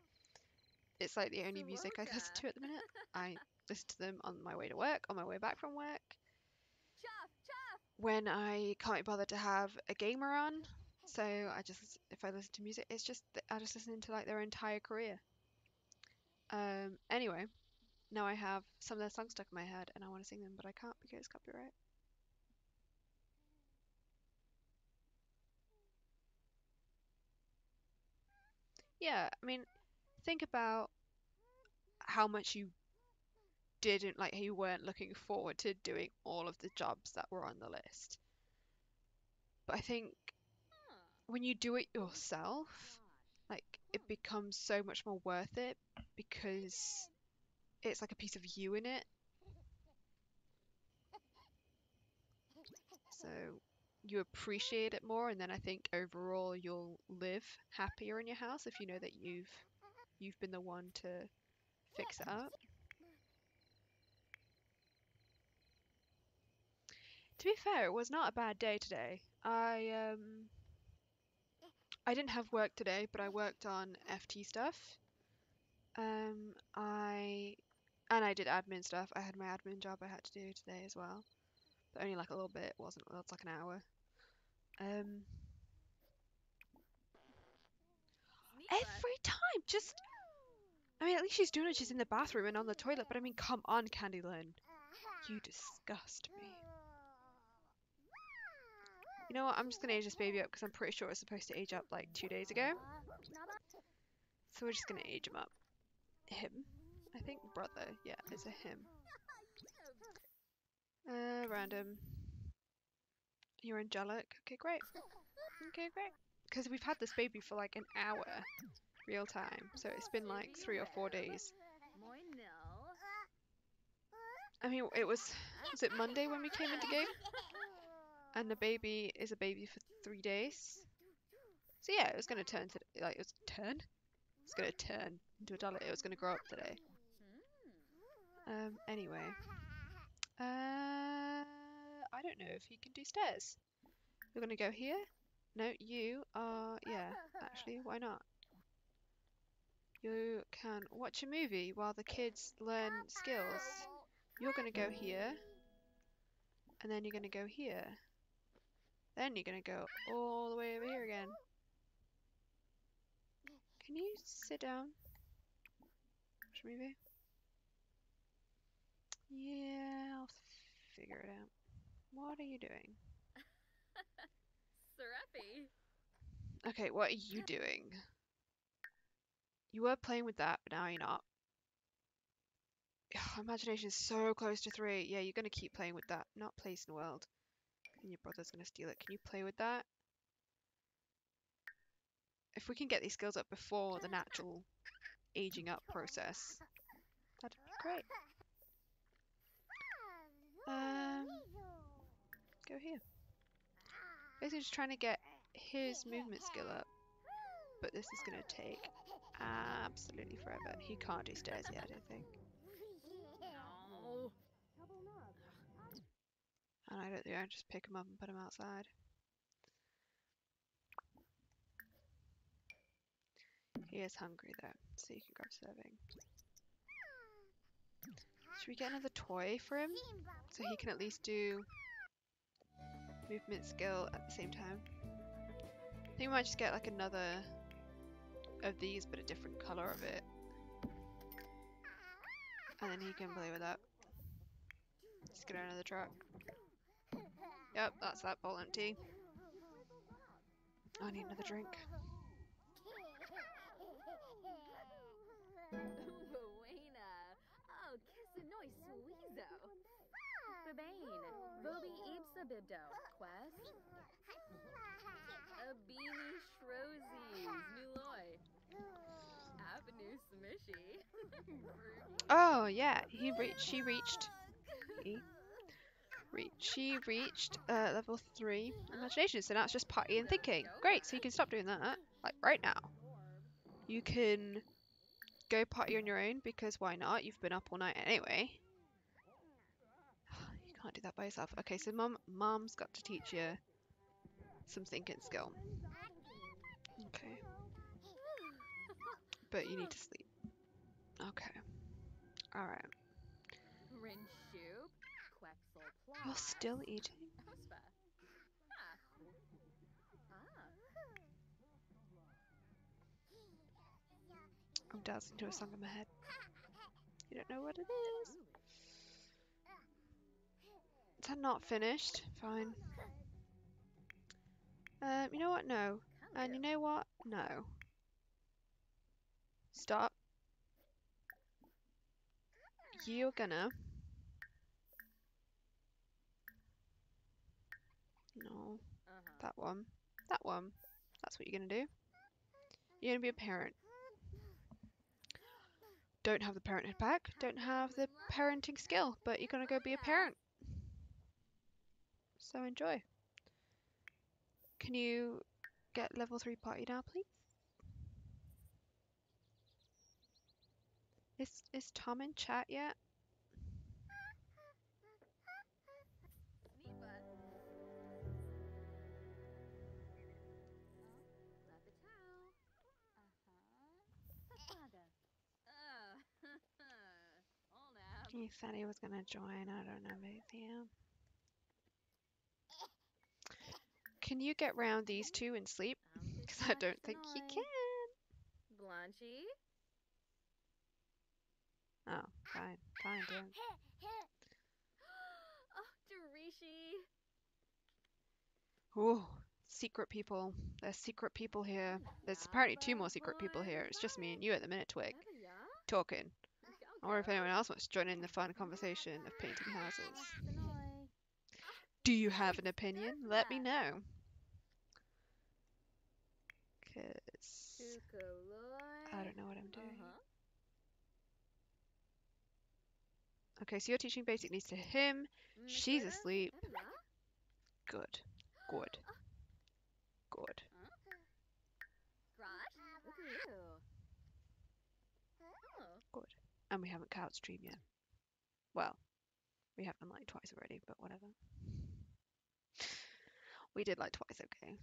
It's like the only music I listen to at the minute. I listen to them on my way to work, on my way back from work. When I can't bother to have a gamer on, so I just, if I listen to music, it's just, I just listen to like their entire career. Anyway, now I have some of their songs stuck in my head and I want to sing them, but I can't because it's copyright. Yeah, I mean, think about how much you didn't like, you weren't looking forward to doing all of the jobs that were on the list. But I think when you do it yourself, like, it becomes so much more worth it because it's like a piece of you in it. So you appreciate it more, and then I think overall you'll live happier in your house if you know that you've been the one to fix it up. To be fair, it was not a bad day today. I didn't have work today, but I worked on FT stuff. I did admin stuff. I had my admin job I had to do today as well, but only like a little bit. It wasn't. That's like an hour. Every time, just. I mean, at least she's doing it. She's in the bathroom and on the toilet. But I mean, come on, Candy Lynn, you disgust me. You know what, I'm just going to age this baby up because I'm pretty sure it was supposed to age up like 2 days ago. So we're just going to age him up. Him? I think brother. Yeah, it's a him. Random. You're angelic. Okay, great. Okay, great. Because we've had this baby for like an hour real time. So it's been like 3 or 4 days. I mean, it was it Monday when we came into game? And the baby is a baby for 3 days. So yeah, it was going to turn to, like, it was turn? It's going to turn into a dollar. It was going to grow up today. Anyway. I don't know if he can do stairs. You're going to go here? No, you are, yeah, actually, why not? You can watch a movie while the kids learn skills. You're going to go here. And then you're going to go here. Then you're going to go all the way over here again. Can you sit down? Watch a movie? Yeah, I'll figure it out. What are you doing? Serapi. Okay, what are you doing? You were playing with that, but now you're not. Oh, imagination is so close to 3. Yeah, you're going to keep playing with that. Not place in the world. And your brother's going to steal it. Can you play with that? if we can get these skills up before the natural aging up process, that'd be great. Go here. Basically just trying to get his movement skill up, but this is gonna take absolutely forever. He can't do stairs yet, I don't think. And I don't think I can just pick him up and put him outside. He is hungry though, so you can grab serving. Should we get another toy for him? So he can at least do movement skill at the same time. I think we might just get like another of these, but a different colour of it. And then he can play with that. Let's get another truck. Yep, that's that bowl empty. I need another drink. Oh yeah, she reached level 3 imagination, so now it's just party and thinking. Great, so you can stop doing that like right now. You can go party on your own because why not? You've been up all night anyway. You can't do that by yourself. Okay, so mom's got to teach you some thinking skill. Okay. But you need to sleep. Okay. Alright. You're still eating? I'm dancing to a song in my head. You don't know what it is. Is that not finished? Fine. You know what? No. And you know what? No. Stop. You're gonna... No. That one. That one. That's what you're gonna do. You're gonna be a parent. Don't have the parenthood pack, don't have the parenting skill, but you're gonna go be a parent. So enjoy. Can you get level 3 party now, please? Is Tom in chat yet? He said he was gonna join. I don't know, maybe. Yeah. Can you get round these two and sleep? Because I don't think you can. Blanchie. Oh, fine, fine, dude. Oh, Dorishi. Ooh, secret people. There's secret people here. There's apparently 2 more secret people here. It's just me and you at the minute, Twig. Talking. I wonder if anyone else wants to join in the fun conversation of painting houses. Do you have an opinion? Let me know. Cause I don't know what I'm doing. Okay, so you're teaching basic needs to him. She's asleep. Good. Good. Good. And we haven't couch stream yet. Well, we have done like twice already, but whatever. We did like twice, okay.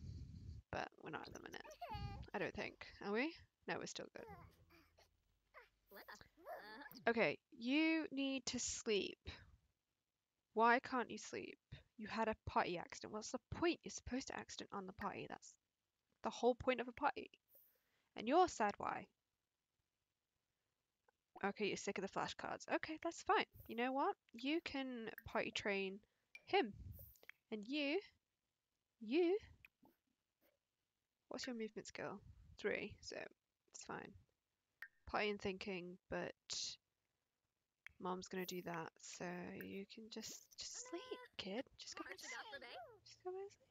But we're not at the minute. I don't think. Are we? No, we're still good. Okay, you need to sleep. Why can't you sleep? You had a party accident. What's the point? You're supposed to accident on the party. That's the whole point of a party. And you're sad why? Okay, you're sick of the flashcards. Okay, that's fine. You know what? You can party train him. And you, what's your movement skill? 3, so it's fine. Party and thinking, but mom's gonna do that, so you can just sleep, kid. Just go back to sleep. Just go back to sleep.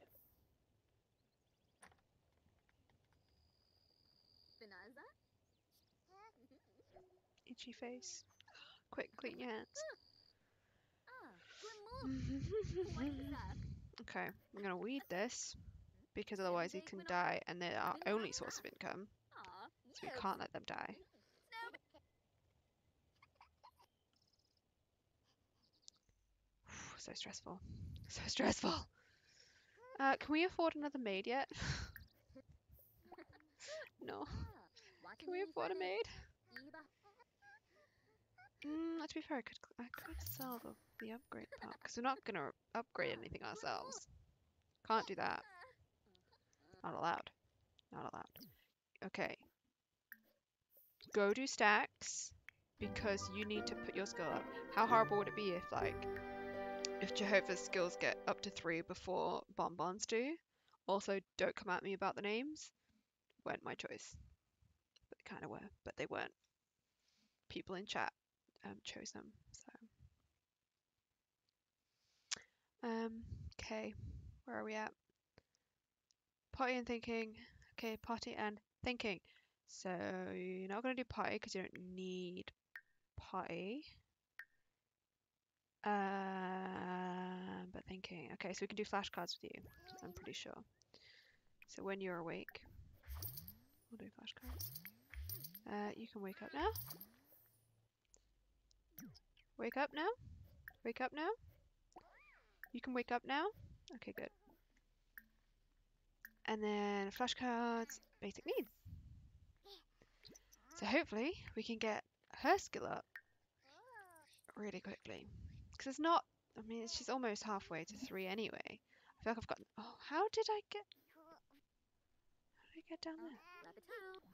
itchy face. Quick, clean your hands. Okay, I'm gonna weed this because otherwise he can die, and they're our only source of income, so we can't let them die. So stressful. So stressful! Can we afford another maid yet? No. Can we afford a maid? To be fair, I could sell the upgrade part, because we're not going to upgrade anything ourselves. Can't do that. Not allowed. Not allowed. Okay. Go do stacks, because you need to put your skill up. How horrible would it be if, like, if Jehovah's skills get up to 3 before Bonbon's do? Also, don't come at me about the names. Weren't my choice. But they kind of were, but they weren't. People in chat chose them, so. Okay, where are we at? Potty and thinking. Okay, potty and thinking. So, you're not going to do potty because you don't need potty. But thinking. Okay, so we can do flashcards with you, I'm pretty sure. So when you're awake, we'll do flashcards. You can wake up now. Wake up now. Wake up now. You can wake up now. Okay, good. And then flashcards, basic needs. So hopefully we can get her skill up really quickly. Because it's not, I mean, she's almost halfway to 3 anyway. I feel like I've gotten, oh, how did I get down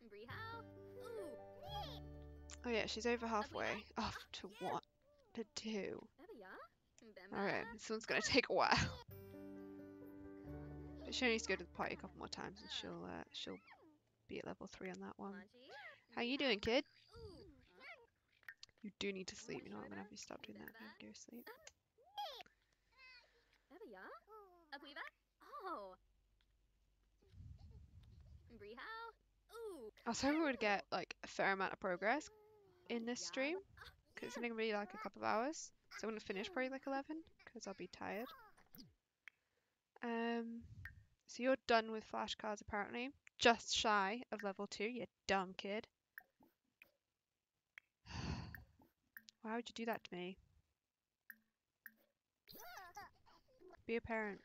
there? Oh yeah, she's over halfway. Off to what? To 2. Alright, this one's gonna take a while. But she needs to go to the party a couple more times and she'll be at level 3 on that one. How you doing, kid? You do need to sleep, you know, I'm gonna have you stop doing that and go to sleep. I was hoping we would get, like, a fair amount of progress in this stream, because it's only gonna be, like, a couple of hours. So I'm gonna finish probably, like, 11, because I'll be tired. So you're done with flashcards, apparently. Just shy of level 2, you dumb kid. Why would you do that to me? Be a parent.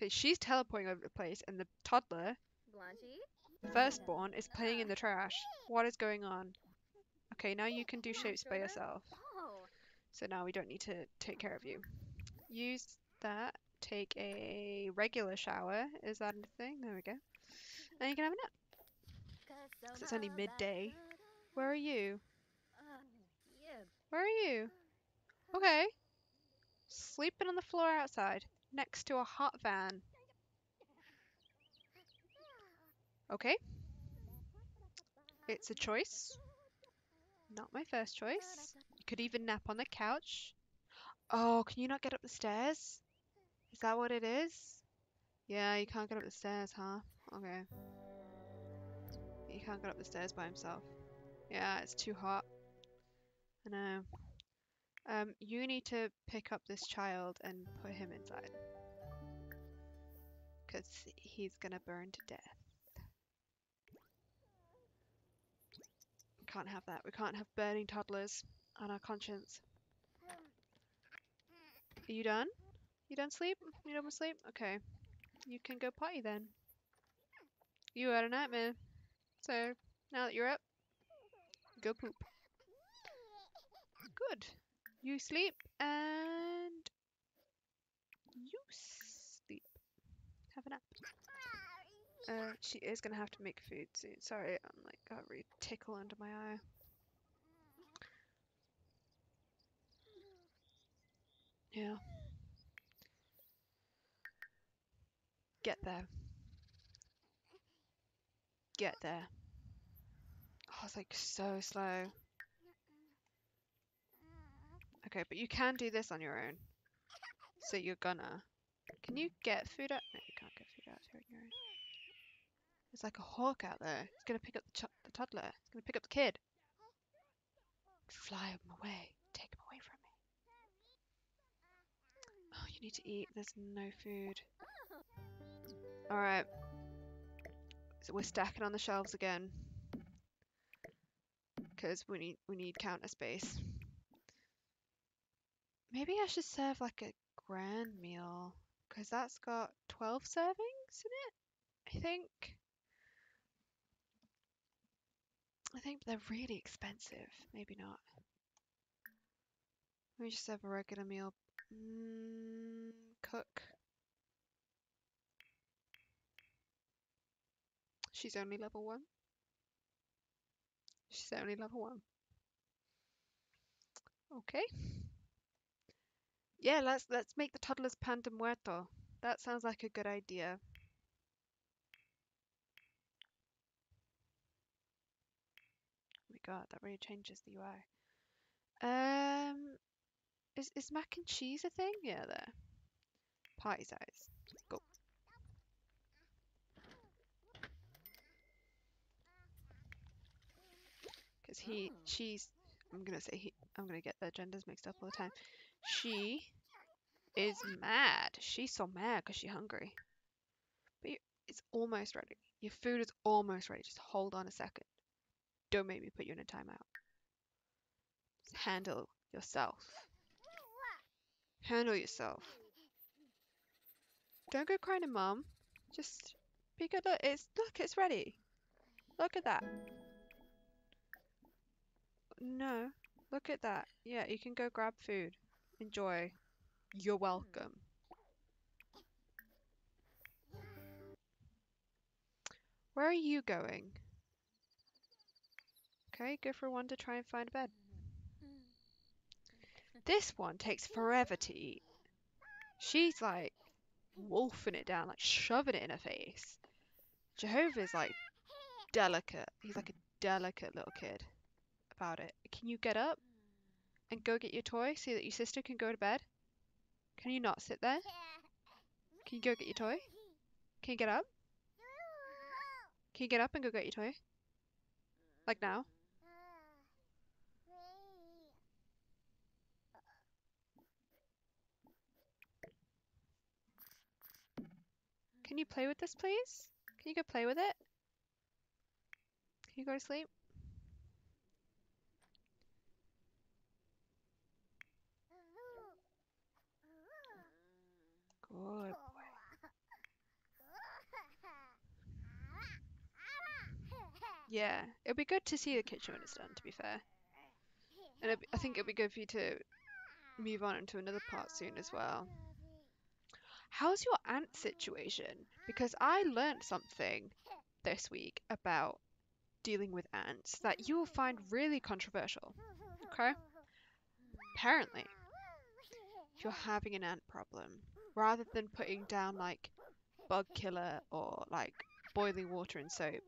So she's teleporting over the place and the toddler, the firstborn, is playing in the trash. What is going on? Okay, now you can do shapes by yourself. So now we don't need to take care of you. Use that. Take a regular shower. Is that a thing? There we go. And you can have a nap. Because it's only midday. Where are you? Where are you? Okay. Sleeping on the floor outside, next to a hot van. Okay. It's a choice. Not my first choice. You could even nap on the couch. Oh, can you not get up the stairs? Is that what it is? Yeah, you can't get up the stairs, huh? Okay. He can't get up the stairs by himself. Yeah, it's too hot. I know. You need to pick up this child and put him inside. Because he's gonna burn to death. Can't have that. We can't have burning toddlers on our conscience. Are you done? You done sleep? You done with sleep? Okay. You can go potty then. You had a nightmare. So, now that you're up, go poop. Good. You sleep and you sleep. Have a nap. She is gonna have to make food soon. Sorry, I'm like got a really tickle under my eye. Yeah. Get there. Get there. Oh, it's like so slow. Okay, but you can do this on your own. So you're gonna. Can you get food out? No, you can't get food out here on your own. There's like a hawk out there. It's gonna pick up the toddler. It's going to pick up the kid. Fly him away. Take him away from me. Oh, you need to eat. There's no food. Alright. So we're stacking on the shelves again. Because we need counter space. Maybe I should serve like a grand meal. Because that's got 12 servings in it, I think. They're really expensive. Maybe not. Let me just have a regular meal. Cook. She's only level 1. She's only level 1. Okay. Yeah, let's make the toddlers pan de muerto. That sounds like a good idea. God, that really changes the UI. Is mac and cheese a thing? Yeah, there. Party size. Let's go. Because she's. I'm gonna say he. I'm gonna get their genders mixed up all the time. She is mad. She's so mad because she's hungry. But it's almost ready. Your food is almost ready. Just hold on a second. Don't make me put you in a timeout. Just handle yourself. Handle yourself. Don't go crying to mum. Just be good. Look, it's ready. Look at that. No, look at that. Yeah, you can go grab food. Enjoy. You're welcome. Where are you going? Okay, go for one to try and find a bed. This one takes forever to eat. She's like wolfing it down, like shoving it in her face. Jehovah's like delicate. He's like a delicate little kid about it. Can you get up and go get your toy so that your sister can go to bed? Can you not sit there? Can you go get your toy? Can you get up? Can you get up and go get your toy? Like now? Can you play with this, please? Can you go play with it? Can you go to sleep? Good. Yeah, it'll be good to see the kitchen when it's done, to be fair. And I think it'll be good for you to move on into another part soon as well. How's your ant situation? Because I learned something this week about dealing with ants that you'll find really controversial, okay? Apparently, if you're having an ant problem, rather than putting down like bug killer or like boiling water and soap,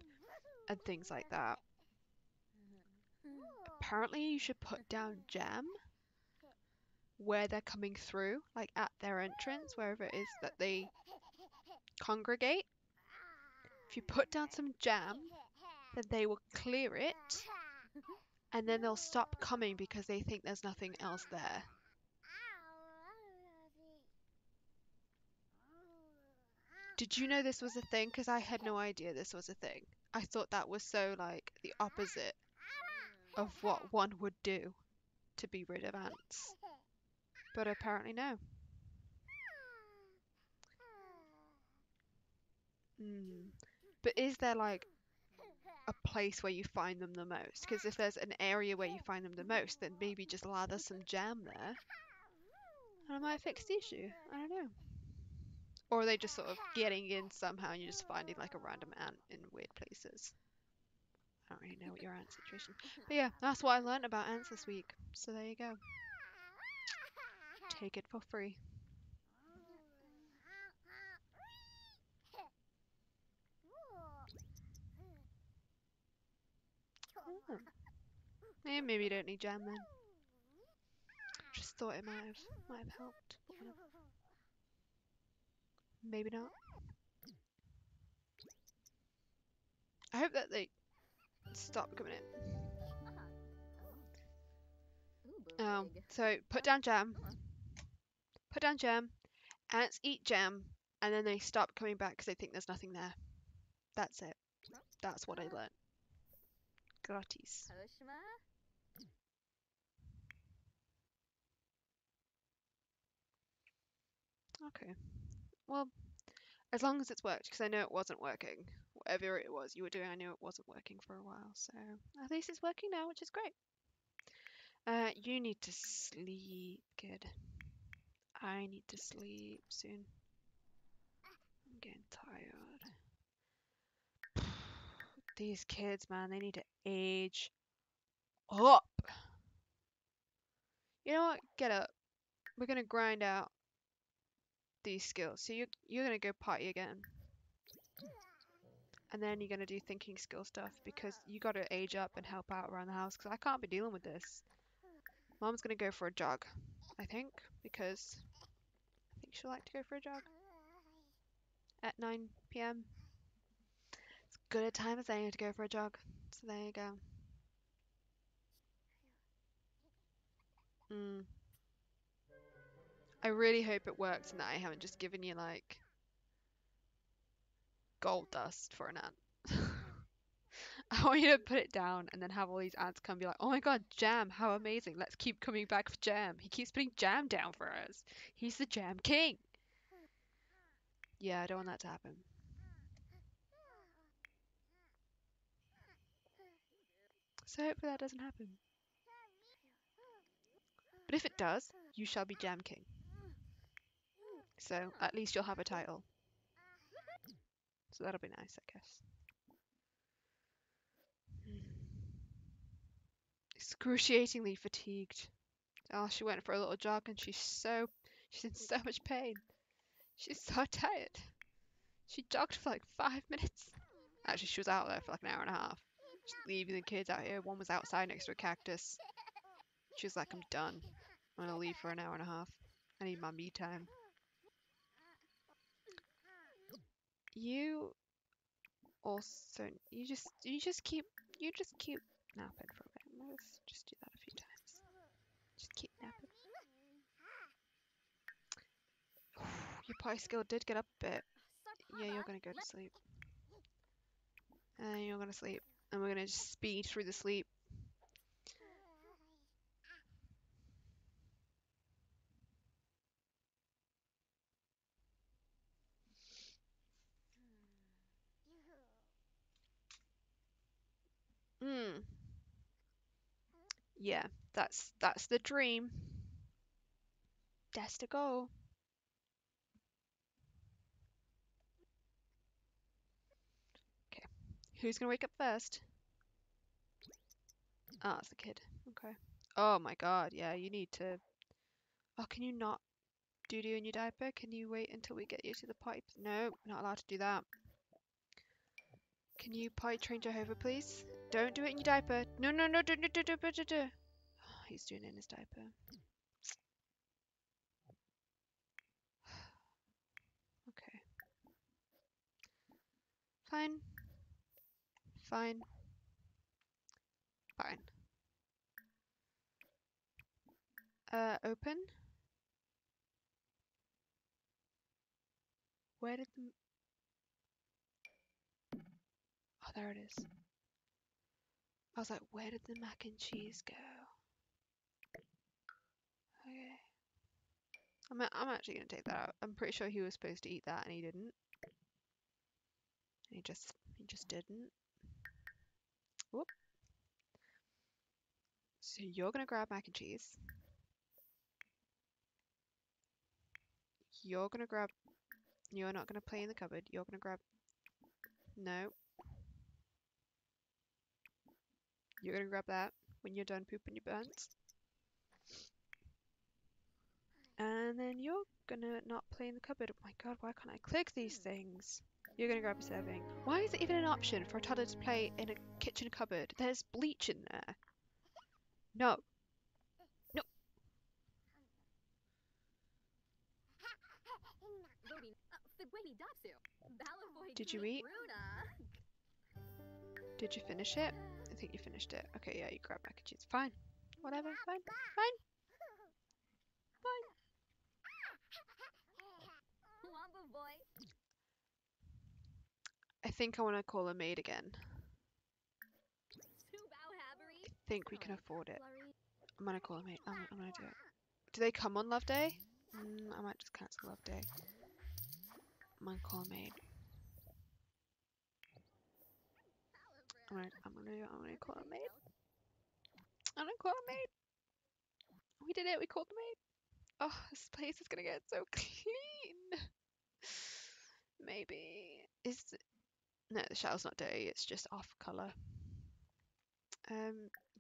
and things like that. Apparently you should put down jam where they're coming through, like at their entrance, wherever it is that they congregate. If you put down some jam, then they will clear it, and then they'll stop coming because they think there's nothing else there. Did you know this was a thing? Because I had no idea this was a thing. I thought that was so, like, the opposite of what one would do to be rid of ants. But apparently no. But is there, like, a place where you find them the most? Because if there's an area where you find them the most, then maybe just lather some jam there. And I might fix the issue. I don't know. Or are they just sort of getting in somehow and you're just finding like a random ant in weird places? I don't really know what your ant situation is. But yeah, that's what I learned about ants this week. So there you go. Take it for free. Oh. Yeah, maybe you don't need jam then. Just thought it might have helped. Maybe not. I hope that they start becoming it. So put down jam, ants eat jam, and then they stop coming back because they think there's nothing there. That's it. That's what I learned. Gratis. Okay. Well, as long as it's worked, because I know it wasn't working. Whatever it was you were doing, I knew it wasn't working for a while. So at least it's working now, which is great. You need to sleep, kid. I need to sleep soon. I'm getting tired. These kids, man, they need to age up. You know what? Get up. We're gonna grind out these skills. So you're gonna go party again, and then you're gonna do thinking skill stuff because you gotta age up and help out around the house. Because I can't be dealing with this. Mom's gonna go for a jog, I think, because I think she'll like to go for a jog at 9 p.m. It's good a time as any to go for a jog. So there you go. I really hope it works and that I haven't just given you like gold dust for an ant. I want you to put it down and then have all these ants come and be like, oh my god, jam, how amazing, let's keep coming back for jam. He keeps putting jam down for us. He's the jam king. Yeah, I don't want that to happen. So hopefully that doesn't happen. But if it does, you shall be jam king. So at least you'll have a title. So that'll be nice, I guess. Excruciatingly fatigued. Oh, she went for a little jog and she's in so much pain. She's so tired. She jogged for like 5 minutes. Actually, she was out there for like an hour and a half. Just leaving the kids out here. One was outside next to a cactus. She was like, I'm done. I'm gonna leave for an hour and a half. I need my me time. You also, you just keep napping for a bit. Let's just do that a few times. Just keep napping. Your pie skill did get up a bit. Yeah, you're gonna go to sleep. And you're gonna sleep. And we're gonna just speed through the sleep. Yeah, that's the dream. That's the goal. Okay, who's gonna wake up first? Ah, it's the kid. Okay. Oh my god, yeah, you need to. Oh, can you not doo-doo in your diaper? Can you wait until we get you to the pipe? No, not allowed to do that. Can you potty train Jehovah, please? Don't do it in your diaper. No, no, no, do. Oh, he's doing it in his diaper. Okay. Fine. Open. Where did the... Oh, there it is. I was like, where did the mac and cheese go? Okay. I'm actually going to take that out. I'm pretty sure he was supposed to eat that and he didn't. He just didn't. Whoop. So you're going to grab mac and cheese. You're going to grab... You're not going to play in the cupboard. You're going to grab... No. You're gonna grab that when you're done pooping your pants. And then you're gonna not play in the cupboard. Oh my god, why can't I click these things? You're gonna grab a serving. Why is it even an option for a toddler to play in a kitchen cupboard? There's bleach in there. No. No. Did you eat? Did you finish it? I think you finished it. Okay, yeah, you grab packages. Fine. Whatever. Fine. Fine. Fine. I think I want to call a maid again. I think we can afford it. I'm going to call a maid. I'm going to do it. Do they come on Love Day? I might just cancel Love Day. I'm going to call a maid. I'm gonna call a maid. I'm gonna call a maid. We did it. We called the maid. Oh, this place is gonna get so clean. Maybe is no, the shadow's not dirty. It's just off color.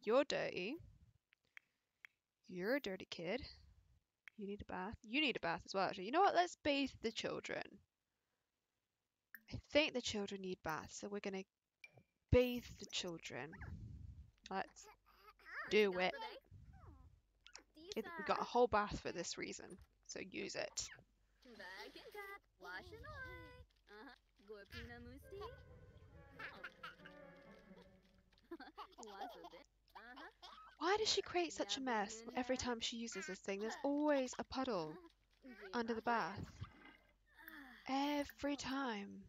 You're dirty. You're a dirty kid. You need a bath. You need a bath as well. Actually, you know what? Let's bathe the children. I think the children need baths, so we're gonna bathe the children. Let's do it. We got a whole bath for this reason, so use it. Why does she create such a mess every time she uses this thing? There's always a puddle under the bath. Every time.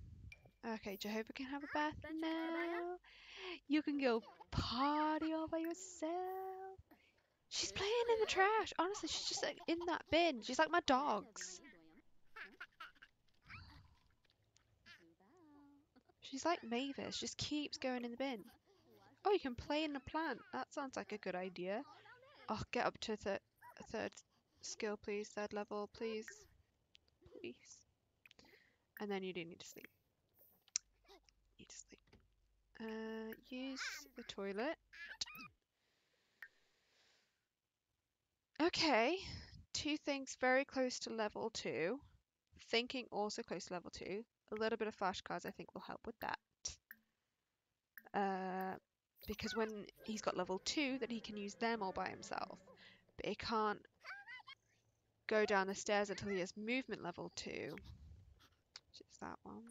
Okay, Jehovah can have a bath now. You can go party all by yourself. She's playing in the trash. Honestly, she's just like in that bin. She's like my dogs. She's like Mavis. She just keeps going in the bin. Oh, you can play in the plant. That sounds like a good idea. Oh, get up to a third skill, please. Third level, please. Please. And then you do need to sleep. Use the toilet. Okay, two things very close to level 2. Thinking also close to level 2. A little bit of flashcards I think will help with that. Because when he's got level 2, then he can use them all by himself. But he can't go down the stairs until he has movement level 2. Which is that one.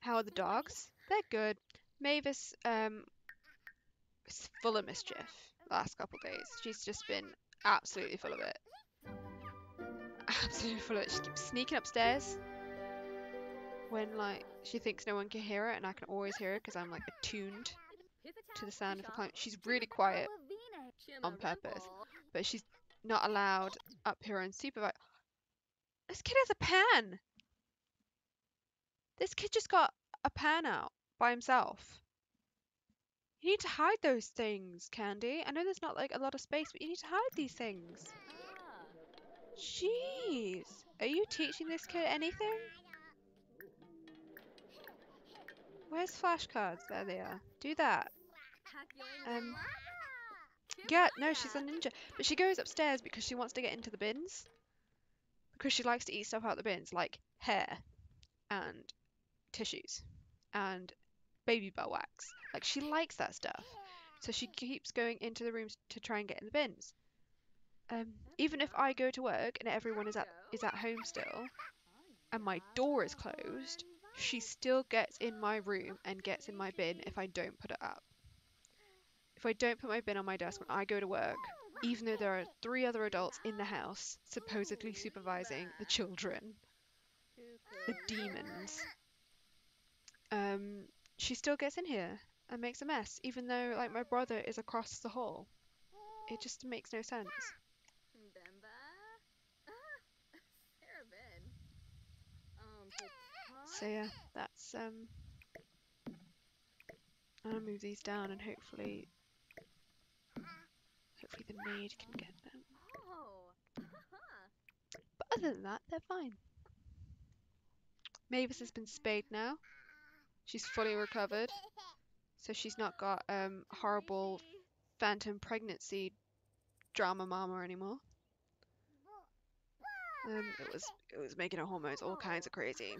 How are the dogs? They're good. Mavis is full of mischief the last couple of days. She's just been absolutely full of it. Absolutely full of it. She keeps sneaking upstairs when like she thinks no one can hear her, and I can always hear her because I'm like attuned to the sound of the climb. She's really quiet on purpose, but she's not allowed up here unsupervised. This kid has a pan! This kid just got a pan out by himself. You need to hide those things, Candy. I know there's not like a lot of space, but you need to hide these things. Jeez. Are you teaching this kid anything? Where's flashcards? There they are. Do that. Yeah, no, she's a ninja. But she goes upstairs because she wants to get into the bins. Because she likes to eat stuff out the bins, like hair and tissues and baby bell wax. Like, she likes that stuff, so she keeps going into the rooms to try and get in the bins. Even if I go to work and everyone is at home still and my door is closed, she still gets in my room and gets in my bin. If I don't put it up, if I don't put my bin on my desk when I go to work, even though there are 3 other adults in the house supposedly supervising the children, the demons, she still gets in here and makes a mess, even though like my brother is across the hall. It just makes no sense. So yeah, that's I'll move these down and hopefully the maid can get them. But other than that, they're fine. Mavis has been spayed now. She's fully recovered, so she's not got horrible phantom pregnancy drama mama anymore. It was making her hormones all kinds of crazy,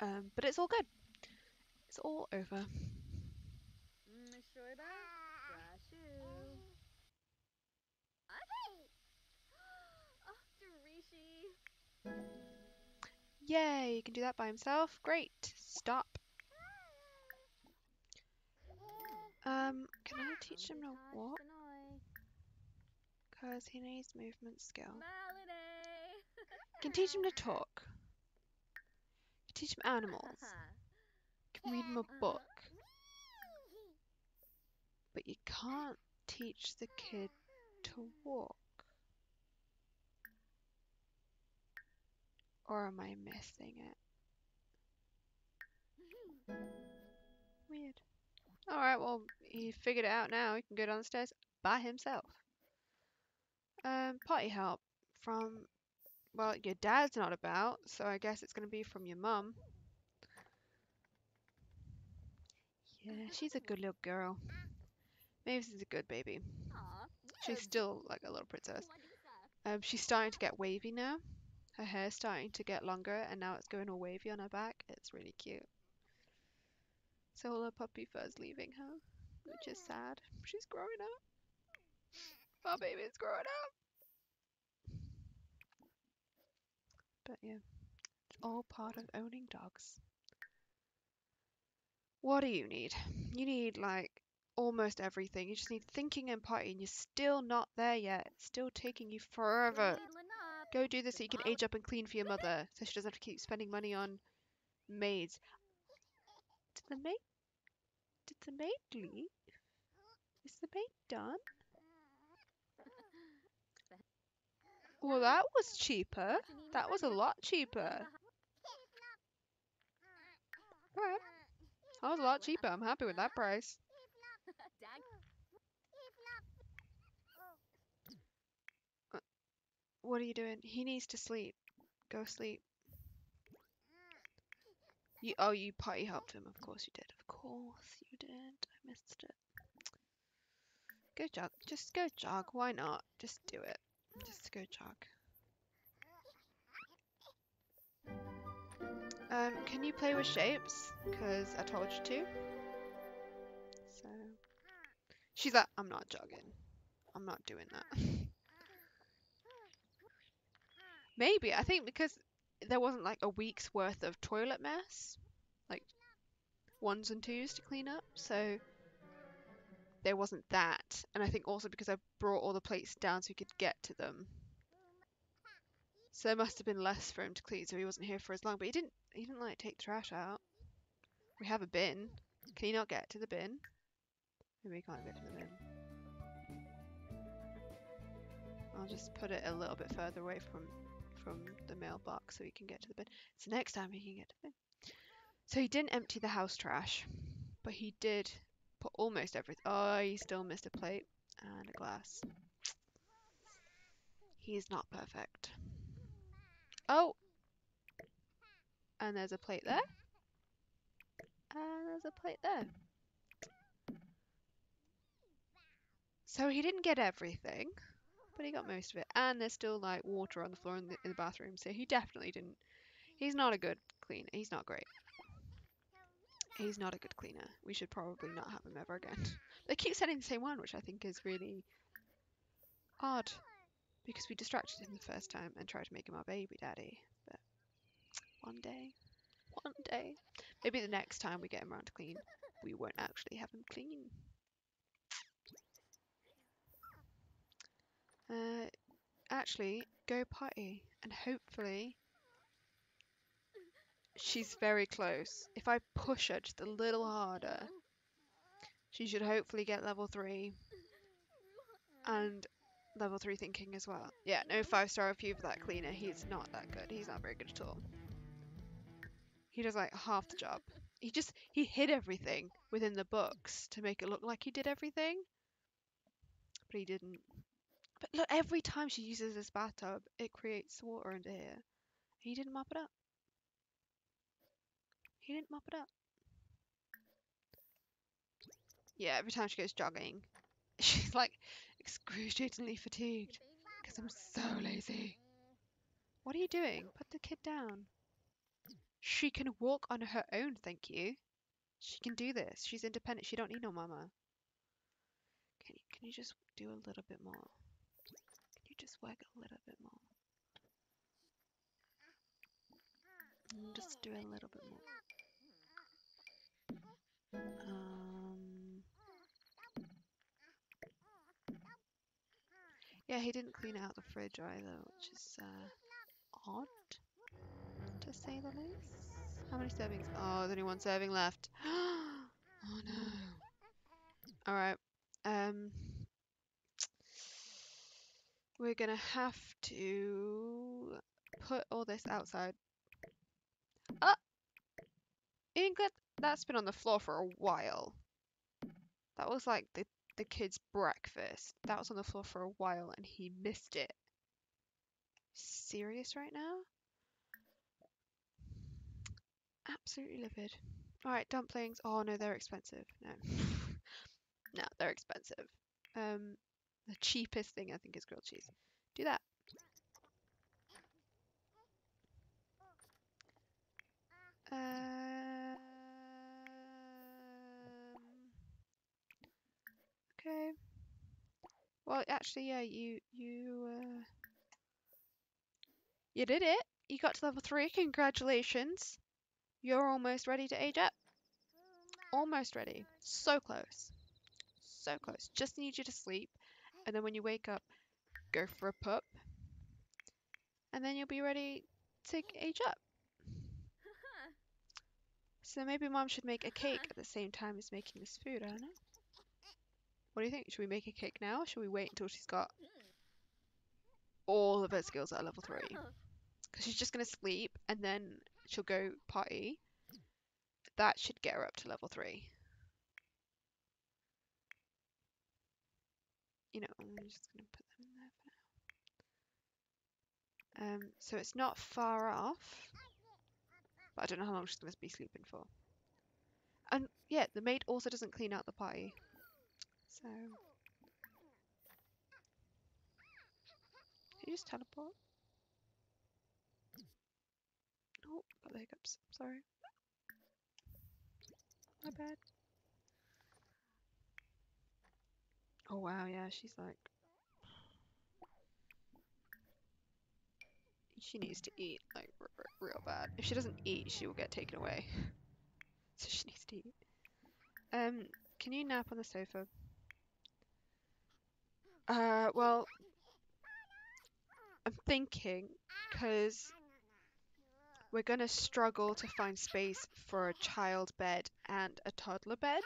but it's all good. It's all over. Yay, you can do that by himself. Great. Stop. Can I teach him to walk? Because he needs movement skill. Can teach him to talk. Can teach him animals. Can read him a book. But you can't teach the kid to walk. Or am I missing it? Weird. Alright, well, he figured it out now. He can go downstairs by himself. Potty help from... Well, your dad's not about, so I guess it's going to be from your mum. Yeah, she's a good little girl. Mavis is a good baby. She's still like a little princess. She's starting to get wavy now. Her hair's starting to get longer, and now it's going all wavy on her back. It's really cute. So all her puppy fur's leaving her, which is sad. She's growing up. Our baby's growing up. But yeah, it's all part of owning dogs. What do you need? You need like almost everything. You just need thinking and potty, and you're still not there yet. It's still taking you forever. Go do this so you can age up and clean for your mother, so she doesn't have to keep spending money on maids. Did the maid leave? Is the maid done? Well, that was cheaper. That was a lot cheaper. Alright. That was a lot cheaper. I'm happy with that price. What are you doing? He needs to sleep. Go sleep. You potty helped him. Of course you did. Of course you did. I missed it. Go jog. Just go jog. Why not? Just do it. Just go jog. Can you play with shapes? Because I told you to. So. She's like, I'm not jogging. I'm not doing that. Maybe. I think because there wasn't like a week's worth of toilet mess, like 1s and 2s to clean up, so there wasn't that. And I think also because I brought all the plates down so he could get to them, so there must have been less for him to clean, so he wasn't here for as long. But he didn't like take trash out. We have a bin. Can he not get to the bin? Maybe he can't get to the bin. I'll just put it a little bit further away from the mailbox so he can get to the bin. So next time he can get to the bin. So he didn't empty the house trash, but he did put almost everything. Oh, he still missed a plate and a glass. He is not perfect. Oh! And there's a plate there. And there's a plate there. So he didn't get everything, but he got most of it. And there's still like water on the floor in the bathroom, so he definitely didn't. He's not a good cleaner. He's not great. He's not a good cleaner. We should probably not have him ever again. They keep sending the same one, which I think is really odd, because we distracted him the first time and tried to make him our baby daddy. But one day, maybe the next time we get him around to clean, we won't actually have him clean. Actually, go potty, and hopefully she's very close. If I push her just a little harder, she should hopefully get level 3 and level 3 thinking as well. Yeah, no 5-star review for that cleaner. He's not that good. He's not very good at all. He does like half the job. He hid everything within the books to make it look like he did everything, but he didn't. But look, every time she uses this bathtub, it creates water into here. He didn't mop it up. He didn't mop it up. Yeah, every time she goes jogging, she's like excruciatingly fatigued because I'm so lazy. What are you doing? Put the kid down. She can walk on her own, thank you. She can do this. She's independent. She don't need no mama. Can you just do a little bit more? Just work a little bit more. Just do a little bit more. Yeah, he didn't clean out the fridge either, which is odd, to say the least. How many servings? Oh, there's only one serving left. Oh no. Alright. We're gonna have to put all this outside. Ah! Ingot! That's been on the floor for a while. That was like the kid's breakfast. That was on the floor for a while and he missed it. Serious right now? Absolutely livid. Alright, dumplings. Oh no, they're expensive. No. No, they're expensive. The cheapest thing I think is grilled cheese. Do that. Okay. Well, actually, yeah, you did it. You got to level 3. Congratulations. You're almost ready to age up. Almost ready. So close. So close. Just need you to sleep. And then when you wake up, go for a pup. And then you'll be ready to age up. So maybe Mom should make a cake at the same time as making this food, I don't know. What do you think? Should we make a cake now? Or should we wait until she's got all of her skills at level 3? Because she's just going to sleep and then she'll go potty. That should get her up to level 3. You know, I'm just going to put them in there for now. So it's not far off. But I don't know how long she's going to be sleeping for. And yeah, the maid also doesn't clean out the potty. So... Can you just teleport? Oh, got the hiccups. Sorry. My bad. Oh wow, yeah, she's like... She needs to eat, like, real bad. If she doesn't eat, she will get taken away. So she needs to eat. Can you nap on the sofa? Well... I'm thinking, because... We're gonna struggle to find space for a child bed and a toddler bed.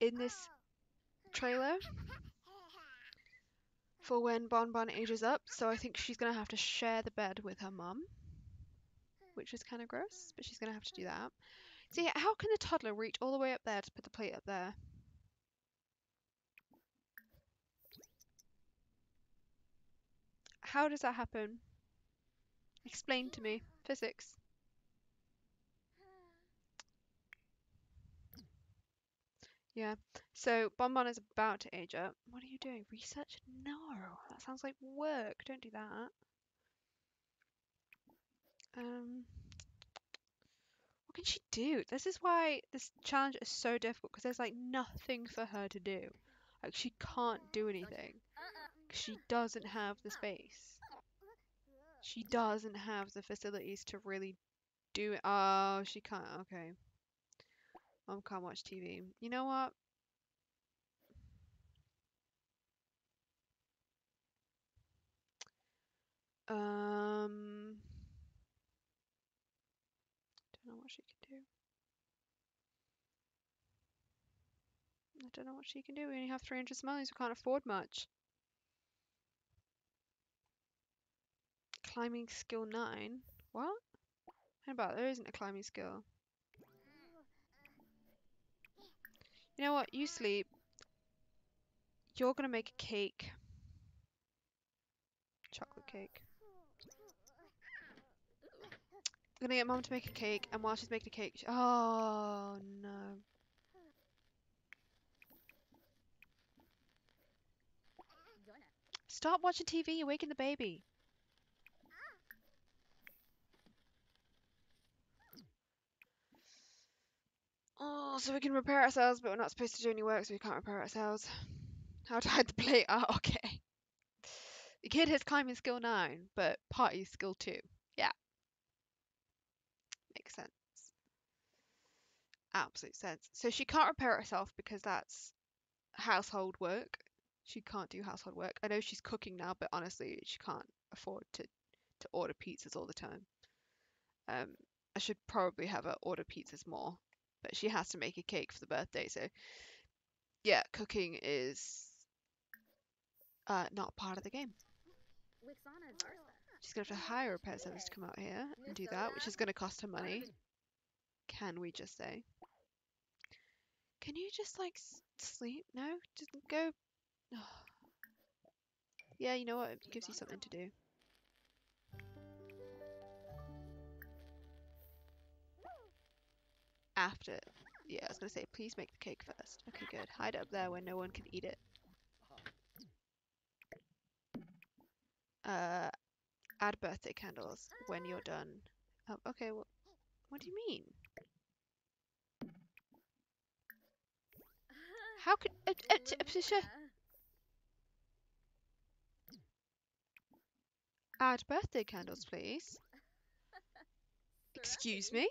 In this... trailer for when Bonbon ages up, so I think she's gonna have to share the bed with her mum, which is kind of gross, but she's gonna have to do that. So yeah, how can the toddler reach all the way up there to put the plate up there? How does that happen? Explain to me. Physics. Yeah, so Bonbon is about to age up. What are you doing? Research? No, that sounds like work. Don't do that. What can she do? This is why this challenge is so difficult, because there's like nothing for her to do. Like she can't do anything. She doesn't have the space. She doesn't have the facilities to really do it. Oh, she can't. Okay. Mom can't watch TV. You know what? Don't know what she can do. I don't know what she can do. We only have 300 smileys. We can't afford much. Climbing skill 9. What? How about there isn't a climbing skill? You know what? You sleep. You're gonna make a cake. Chocolate cake. I'm gonna get Mom to make a cake, and while she's making a cake, oh no. Stop watching TV. You're waking the baby. Oh, so we can repair ourselves, but we're not supposed to do any work, so we can't repair ourselves. How to hide the plate? Oh, okay. The kid has climbing skill 9, but potty skill 2. Yeah. Makes sense. Absolute sense. So she can't repair herself because that's household work. She can't do household work. I know she's cooking now, but honestly, she can't afford to order pizzas all the time. I should probably have her order pizzas more, but she has to make a cake for the birthday, so yeah, cooking is not part of the game. She's going to have to hire a repair service to come out here and do that, which is going to cost her money. Can we just say? Can you just, like, sleep? No? Just go... Oh. Yeah, you know what? It gives you something to do. After. Yeah, I was going to say, please make the cake first. Okay, good. Hide it up there where no one can eat it. Add birthday candles when you're done. Oh, okay, well, what do you mean? How could add birthday candles, please? Excuse me?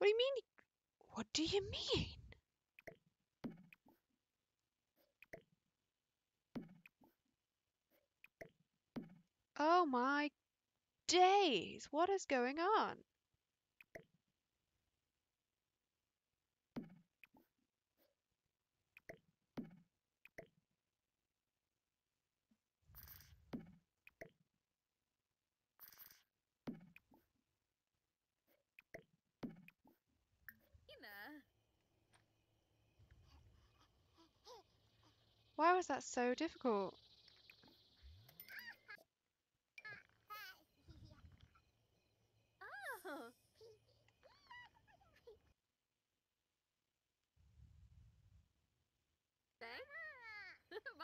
What do you mean? What do you mean? Oh my days! What is going on? Why was that so difficult? Oh.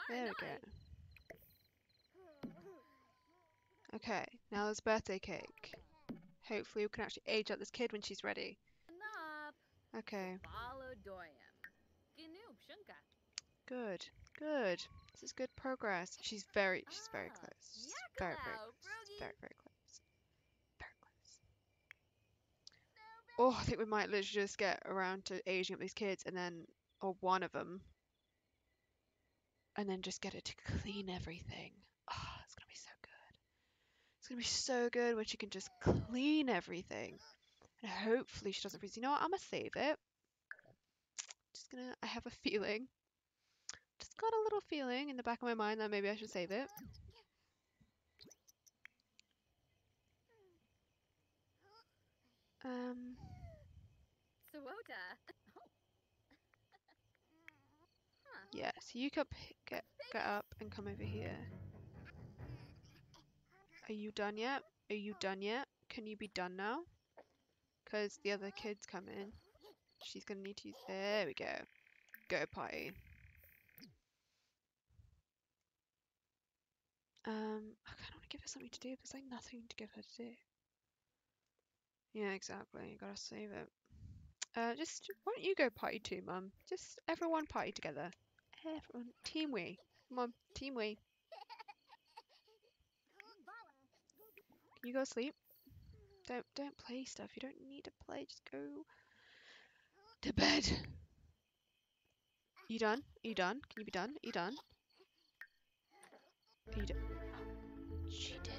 There we go. Okay, now there's birthday cake. Hopefully we can actually age up this kid when she's ready. Okay. Good. Good. This is good progress. She's very close. She's very, very close. She's very, very close. Very close. Oh, I think we might literally just get around to aging up these kids and then, or one of them, and then just get her to clean everything. Oh, it's gonna be so good. It's gonna be so good when she can just clean everything. And hopefully she doesn't freeze. You know what? I'm gonna save it. Just gonna, I have a feeling. Just got a little feeling in the back of my mind that maybe I should save it. Yeah, so you could get up and come over here. Are you done yet? Are you done yet? Can you be done now? Because the other kids come in. She's going to need to use... There we go. Go potty. I kind of want to give her something to do, but there's like nothing to give her to do. Yeah, exactly. You gotta save it. Just why don't you go party too, Mum? Just everyone party together. Everyone, team we. Come on, team we. Can you go sleep? Don't play stuff. You don't need to play. Just go to bed. You done? Are you done? Can you be done? Are you done? Are you done? She did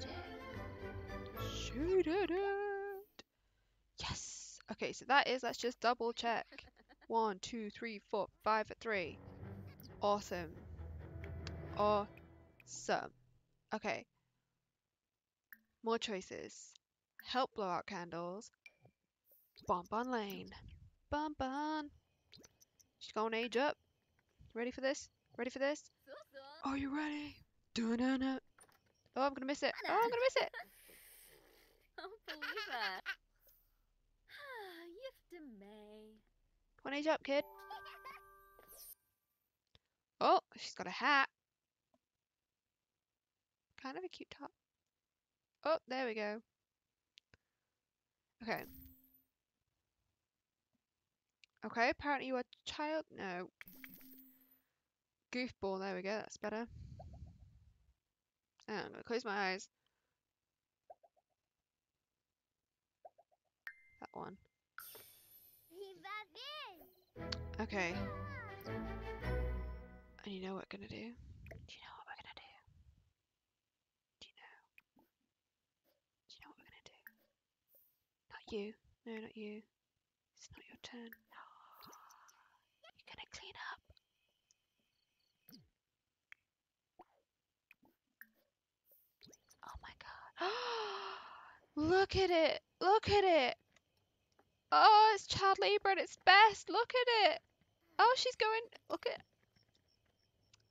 it. She did it. Yes. Okay, so that is, let's just double check. 1, 2, 3, 4, 5 at 3. Awesome. Awesome. Okay. More choices. Help blow out candles. Bonbon lane. Bonbon. She's going to age up. Ready for this? Ready for this? Are you ready? Dun-dun-dun. Oh, I'm gonna miss it. Oh, I'm gonna miss it. Don't believe it. You have to make. Come on, age up, kid. Oh, she's got a hat. Kind of a cute top. Oh, there we go. Okay. Okay, apparently you are a child. No. Goofball, there we go, that's better. I'm gonna close my eyes. That one. Okay. And you know what we're gonna do? Do you know what we're gonna do? Do you know? Do you know what we're gonna do? Not you. No, not you. It's not your turn. You're gonna clean up. Oh my god. Look at it! Look at it! Oh, it's child labour at its best. Look at it. Oh, she's going. Look at.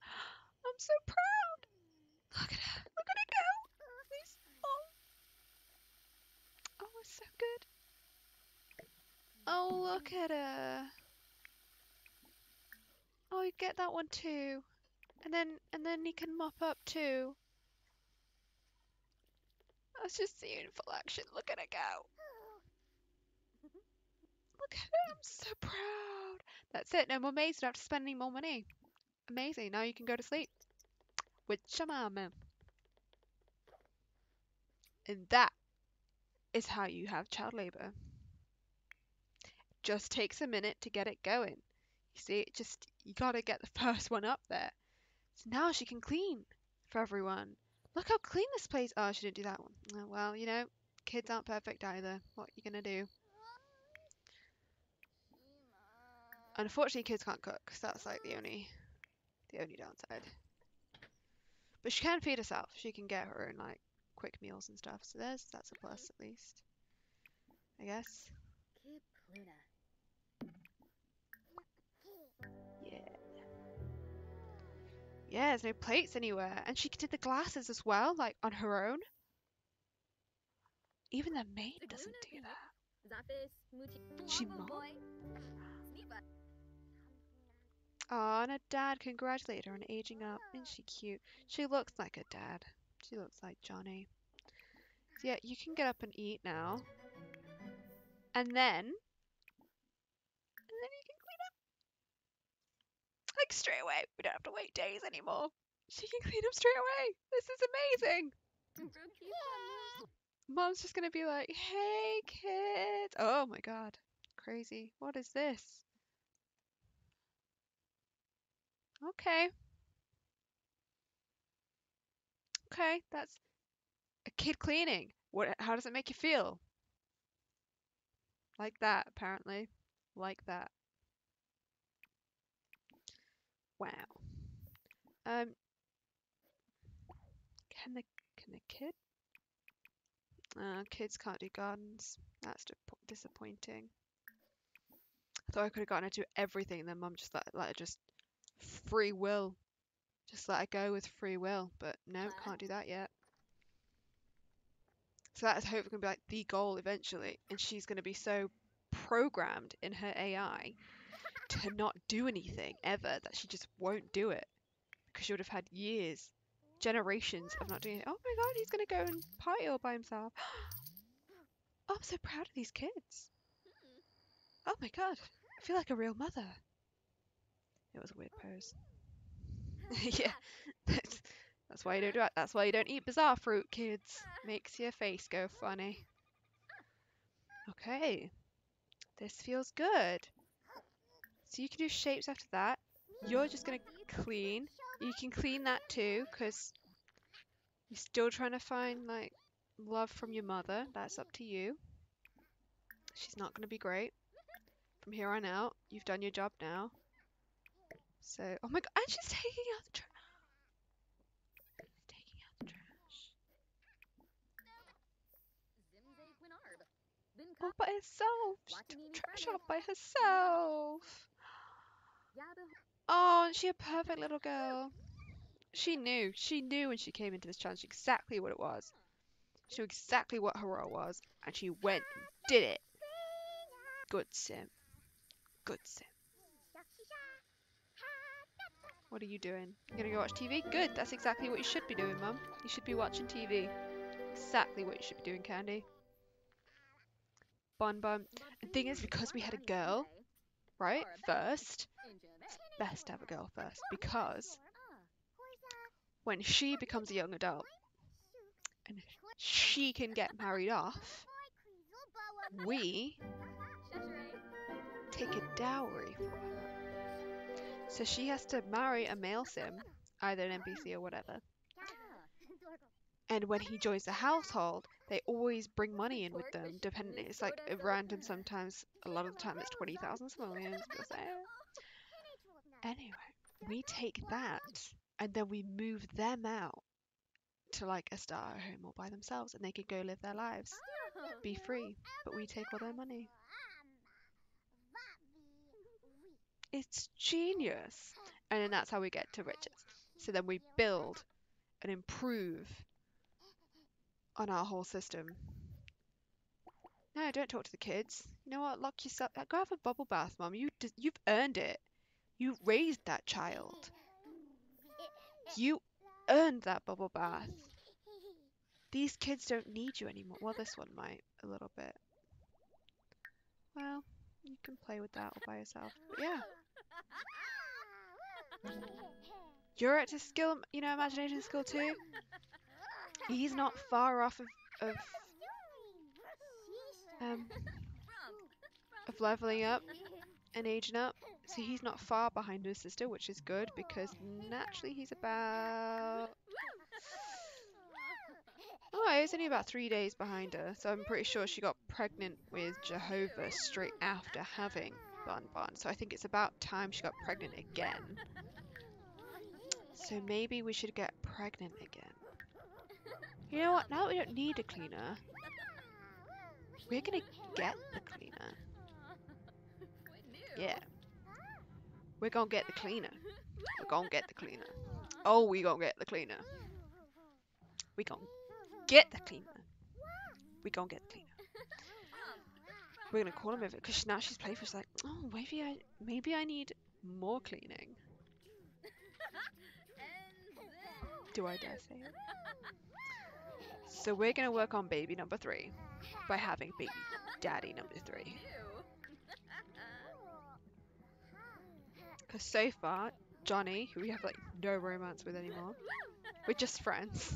I'm so proud. Look at her. Look at her go. Please. Oh. Oh, it's so good. Oh, look at her. Oh, you get that one too, and then you can mop up too. That's just beautiful action. Look at her go. Look at it, I'm so proud. That's it, no more maids, you don't have to spend any more money. Amazing, now you can go to sleep. With your mama. And that is how you have child labour. It just takes a minute to get it going. You see, it just, you gotta get the first one up there. So now she can clean for everyone. Look how clean this place. Oh, she didn't do that one. Oh, well, you know, kids aren't perfect either. What are you gonna do? Unfortunately, kids can't cook, so that's like the only downside. But she can feed herself. She can get her own like quick meals and stuff. So that's a plus at least, I guess. Yeah. Yeah. There's no plates anywhere, and she did the glasses as well, like on her own. Even the maid doesn't do that. She mom. Aw, and her dad congratulated her on aging up. Isn't she cute? She looks like her dad. She looks like Johnny. So yeah, you can get up and eat now. And then you can clean up. Like, straight away. We don't have to wait days anymore. She can clean up straight away. This is amazing. Yeah. Mom's just going to be like, hey, kids. Oh, my God. Crazy. What is this? Okay. Okay, that's a kid cleaning. What? How does it make you feel? Like that, apparently. Like that. Wow. Can the kid? Kids can't do gardens. That's disappointing. I thought I could have gotten her to do everything. Then Mum just let her just. Free will. Just let it go with free will. But no, can't do that yet. So that is hopefully going to be like the goal eventually. And she's going to be so programmed in her AI to not do anything ever that she just won't do it. Because she would have had years, generations of not doing it. Oh my god, he's going to go and party all by himself. Oh, I'm so proud of these kids. Oh my god, I feel like a real mother. It was a weird pose. Yeah, that's why you don't do it. That's why you don't eat bizarre fruit, kids. Makes your face go funny. Okay, this feels good. So you can do shapes after that. You're just gonna clean. You can clean that too, because you're still trying to find like love from your mother. That's up to you. She's not gonna be great. From here on out, you've done your job now. So, oh my god, and she's taking out the trash. Taking out the trash. All by herself. She took the trash out by herself. Oh, and she's a perfect little girl. She knew when she came into this challenge exactly what it was. She knew exactly what her role was, and she went and did it. Good Sim. Good Sim. What are you doing? You gonna go watch TV? Good, that's exactly what you should be doing, Mum. You should be watching TV. Exactly what you should be doing, Candy. Bonbon. The thing is, because we had a girl, right, first, it's best to have a girl first, because when she becomes a young adult and she can get married off, we take a dowry from her. So she has to marry a male sim, either an NPC or whatever. And when he joins the household, they always bring money in with them, depending. It's like random sometimes, a lot of the time it's 20,000, sometimes it's the same. Anyway, we take that and then we move them out to like a starter home all by themselves, and they can go live their lives, be free, but we take all their money. It's genius. And then that's how we get to riches. So then we build and improve on our whole system. No, don't talk to the kids. You know what? Lock yourself. Go have a bubble bath, Mum. You've earned it. You raised that child. You earned that bubble bath. These kids don't need you anymore. Well, this one might a little bit. Well, you can play with that all by yourself. But yeah. You're at his skill, you know, imagination skill too. He's not far off of leveling up and aging up. So he's not far behind his sister, which is good because naturally he's about... Oh, he's only about 3 days behind her. So I'm pretty sure she got pregnant with Jehovah straight after having Bonbon. So I think it's about time she got pregnant again. So maybe we should get pregnant again. You know what? Now that we don't need a cleaner, we're gonna get the cleaner. Yeah. We're gonna get the cleaner. We're gonna get the cleaner. Oh, we gonna get the cleaner. We gonna get the cleaner. We gonna get the cleaner. We're gonna call him over, because now she's playful. She's like, oh, maybe I need more cleaning. Do I dare say it? So we're gonna work on baby number 3 by having baby daddy number 3. Because so far, Johnny, who we have like no romance with anymore, we're just friends.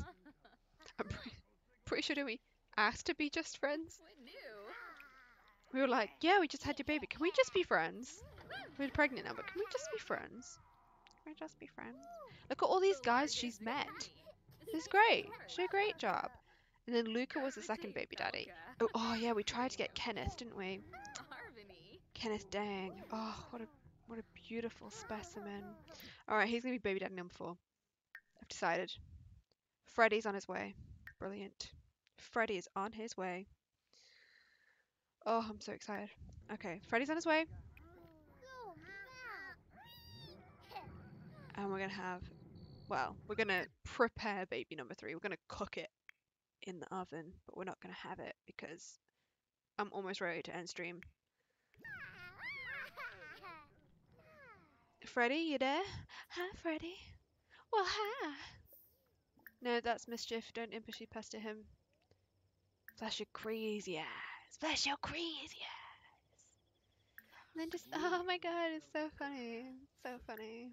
I'm pretty sure that we asked to be just friends. We were like, yeah, we just had your baby. Can we just be friends? We're pregnant now, but can we just be friends? Can we just be friends? Look at all these guys she's met. This is great. She did a great job. And then Luca was the second baby daddy. Oh yeah, we tried to get Kenneth, didn't we? Kenneth Dang. Oh, what a beautiful specimen. All right, he's gonna be baby daddy number 4. I've decided. Freddy's on his way. Brilliant. Freddy is on his way. Oh, I'm so excited. Okay, Freddy's on his way. And we're gonna have... Well, we're going to prepare baby number 3. We're going to cook it in the oven, but we're not going to have it because I'm almost ready to end stream. Freddy, you there? Hi, Freddy. Well, hi. No, that's mischief. Don't impishly pester him. Flash your crazy eyes. Flash your crazy eyes. And then just, oh my God, it's so funny. So funny.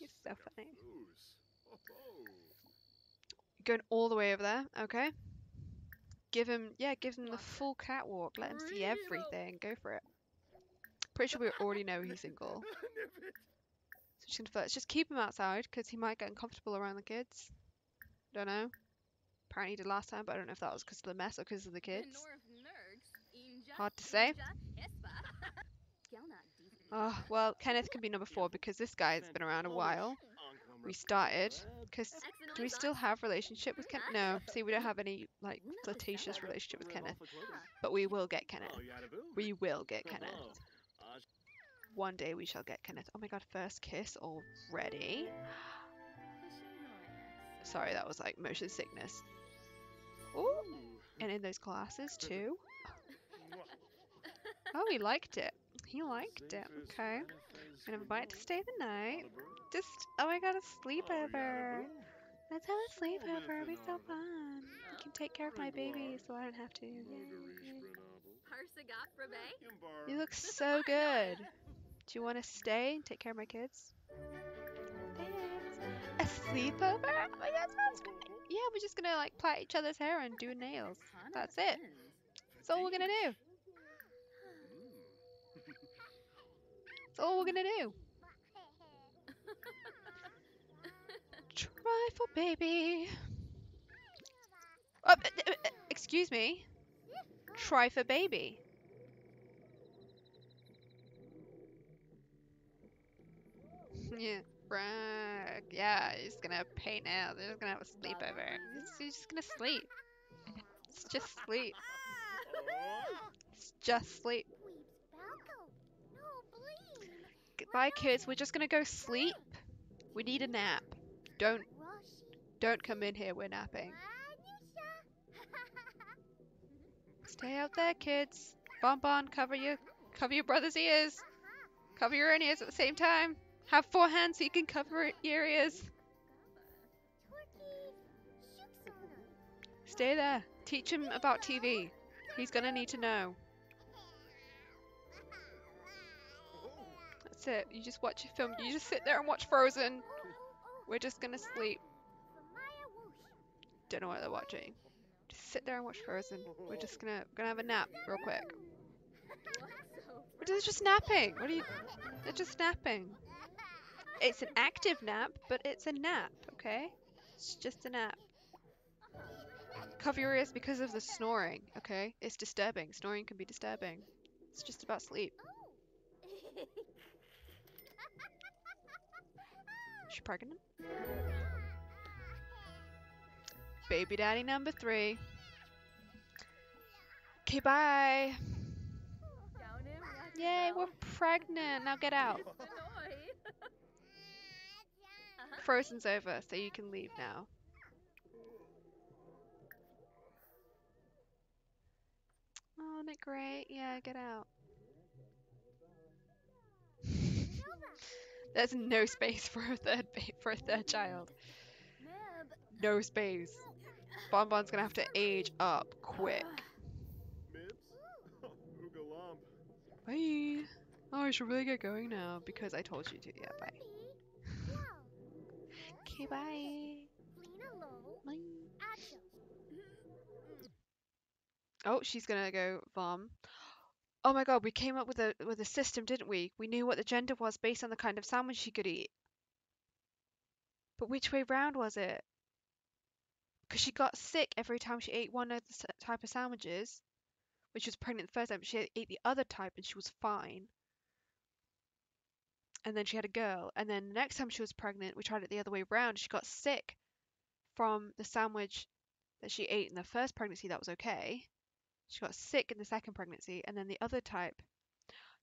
You're so funny. Going all the way over there, okay? Give him the full catwalk. Let him see everything. Go for it. Pretty sure we already know he's single. So she's gonna flirt. Just keep him outside because he might get uncomfortable around the kids. Don't know. Apparently he did last time, but I don't know if that was because of the mess or because of the kids. Hard to say. Oh, well, Kenneth can be number 4 because this guy has been around a while. We started, because do we still have relationship with Kenneth? No, see, we don't have any, like, flirtatious relationship with Kenneth. But we will get Kenneth. We will get Kenneth. One day we shall get Kenneth. Oh my God, first kiss already? Sorry, that was, like, motion sickness. Ooh, and in those glasses, too. Oh, he liked it. He liked it, okay. I'm gonna invite to stay the night. Just, oh my God, a sleepover. Let's have a sleepover, it'll be so fun. You can take care of my baby so I don't have to. You look so good. Do you want to stay and take care of my kids? Thanks. A sleepover? Oh my God, sounds good. Yeah, we're just gonna like plait each other's hair and do nails. That's it. That's all we're gonna do. That's all we're gonna do. Trifle, baby. Oh, excuse me. Try for baby. Yeah, Bragg. Yeah, he's gonna paint out. They're just gonna have a sleepover. He's just gonna sleep. It's just sleep. It's just sleep. Goodbye, kids. We're just gonna go sleep. We need a nap. Don't come in here. We're napping. Stay out there, kids. Bonbon, cover your brother's ears. Cover your own ears at the same time. Have four hands so you can cover your ears. Stay there. Teach him about TV. He's gonna need to know. That's it. You just watch a film. You just sit there and watch Frozen. We're just gonna sleep. Don't know what they're watching. Sit there and watch Frozen. We're just gonna have a nap real quick. They're just napping. What are you? They're just napping. It's an active nap, but it's a nap, okay? It's just a nap. Cover your ears because of the snoring, okay? It's disturbing. Snoring can be disturbing. It's just about sleep. Is she pregnant? Baby daddy number 3. Okay, bye. Yay, we're pregnant. Now get out. Frozen's over, so you can leave now. Oh, isn't it great? Yeah, get out. There's no space for a third child. No space. Bonbon's gonna have to age up quick. Bye. Oh, I should really get going now because I told you to. Yeah, bye. Okay, bye. Bye. Oh, she's gonna go vom. Oh my God, we came up with a system, didn't we? We knew what the gender was based on the kind of sandwich she could eat. But which way round was it? Because she got sick every time she ate one of the type of sandwiches, which was pregnant the first time, but she ate the other type and she was fine. And then she had a girl. And then the next time she was pregnant, we tried it the other way around. She got sick from the sandwich that she ate in the first pregnancy. That was okay. She got sick in the second pregnancy. And then the other type,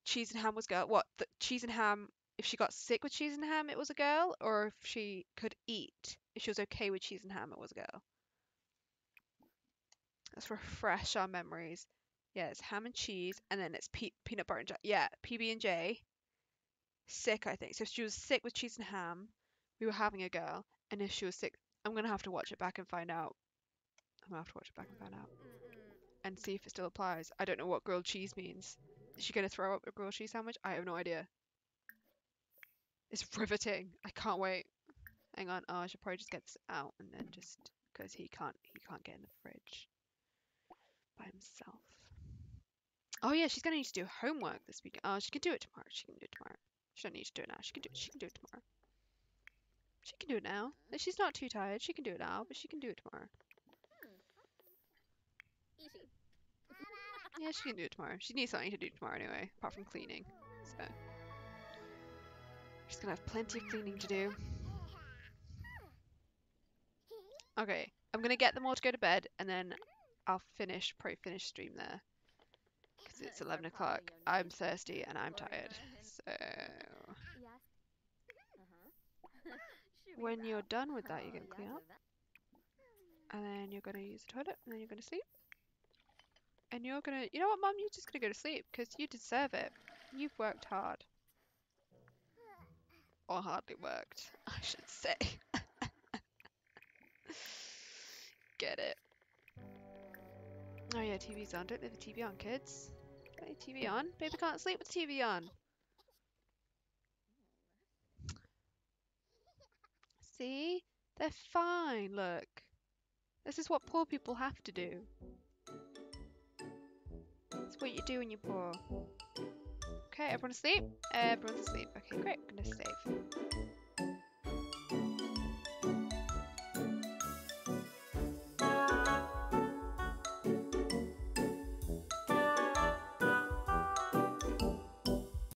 cheese and ham was girl. What? The cheese and ham, if she got sick with cheese and ham, it was a girl? Or if she could eat, if she was okay with cheese and ham, it was a girl? Let's refresh our memories. Yeah, it's ham and cheese, and then it's peanut butter and jam. Yeah, PB&J. Sick, I think. So if she was sick with cheese and ham, we were having a girl. And if she was sick, I'm going to have to watch it back and find out. I'm going to have to watch it back and find out. And see if it still applies. I don't know what grilled cheese means. Is she going to throw up a grilled cheese sandwich? I have no idea. It's riveting. I can't wait. Hang on. Oh, I should probably just get this out and then just... Because he can't get in the fridge by himself. Oh yeah, she's gonna need to do homework this week. Oh, she can do it tomorrow. She can do it tomorrow. She don't need to do it now. She can do it tomorrow. She can do it now. She's not too tired. She can do it now, but she can do it tomorrow. Yeah, she can do it tomorrow. She needs something to do tomorrow anyway, apart from cleaning. So she's gonna have plenty of cleaning to do. Okay, I'm gonna get them all to go to bed, and then I'll probably finish stream there. Because it's 11 o'clock, I'm thirsty, and I'm tired. So... When you're done with that, you're going to clean up. And then you're going to use the toilet, and then you're going to sleep. And you're going to... You know what, Mum? You're just going to go to sleep, because you deserve it. You've worked hard. Or hardly worked, I should say. Get it. Oh yeah, TV's on. Don't leave the TV on, kids. Hey, TV on? Baby can't sleep with TV on. See? They're fine, look. This is what poor people have to do. It's what you do when you're poor. Okay, everyone's asleep? Everyone's asleep. Okay, great. I'm gonna save.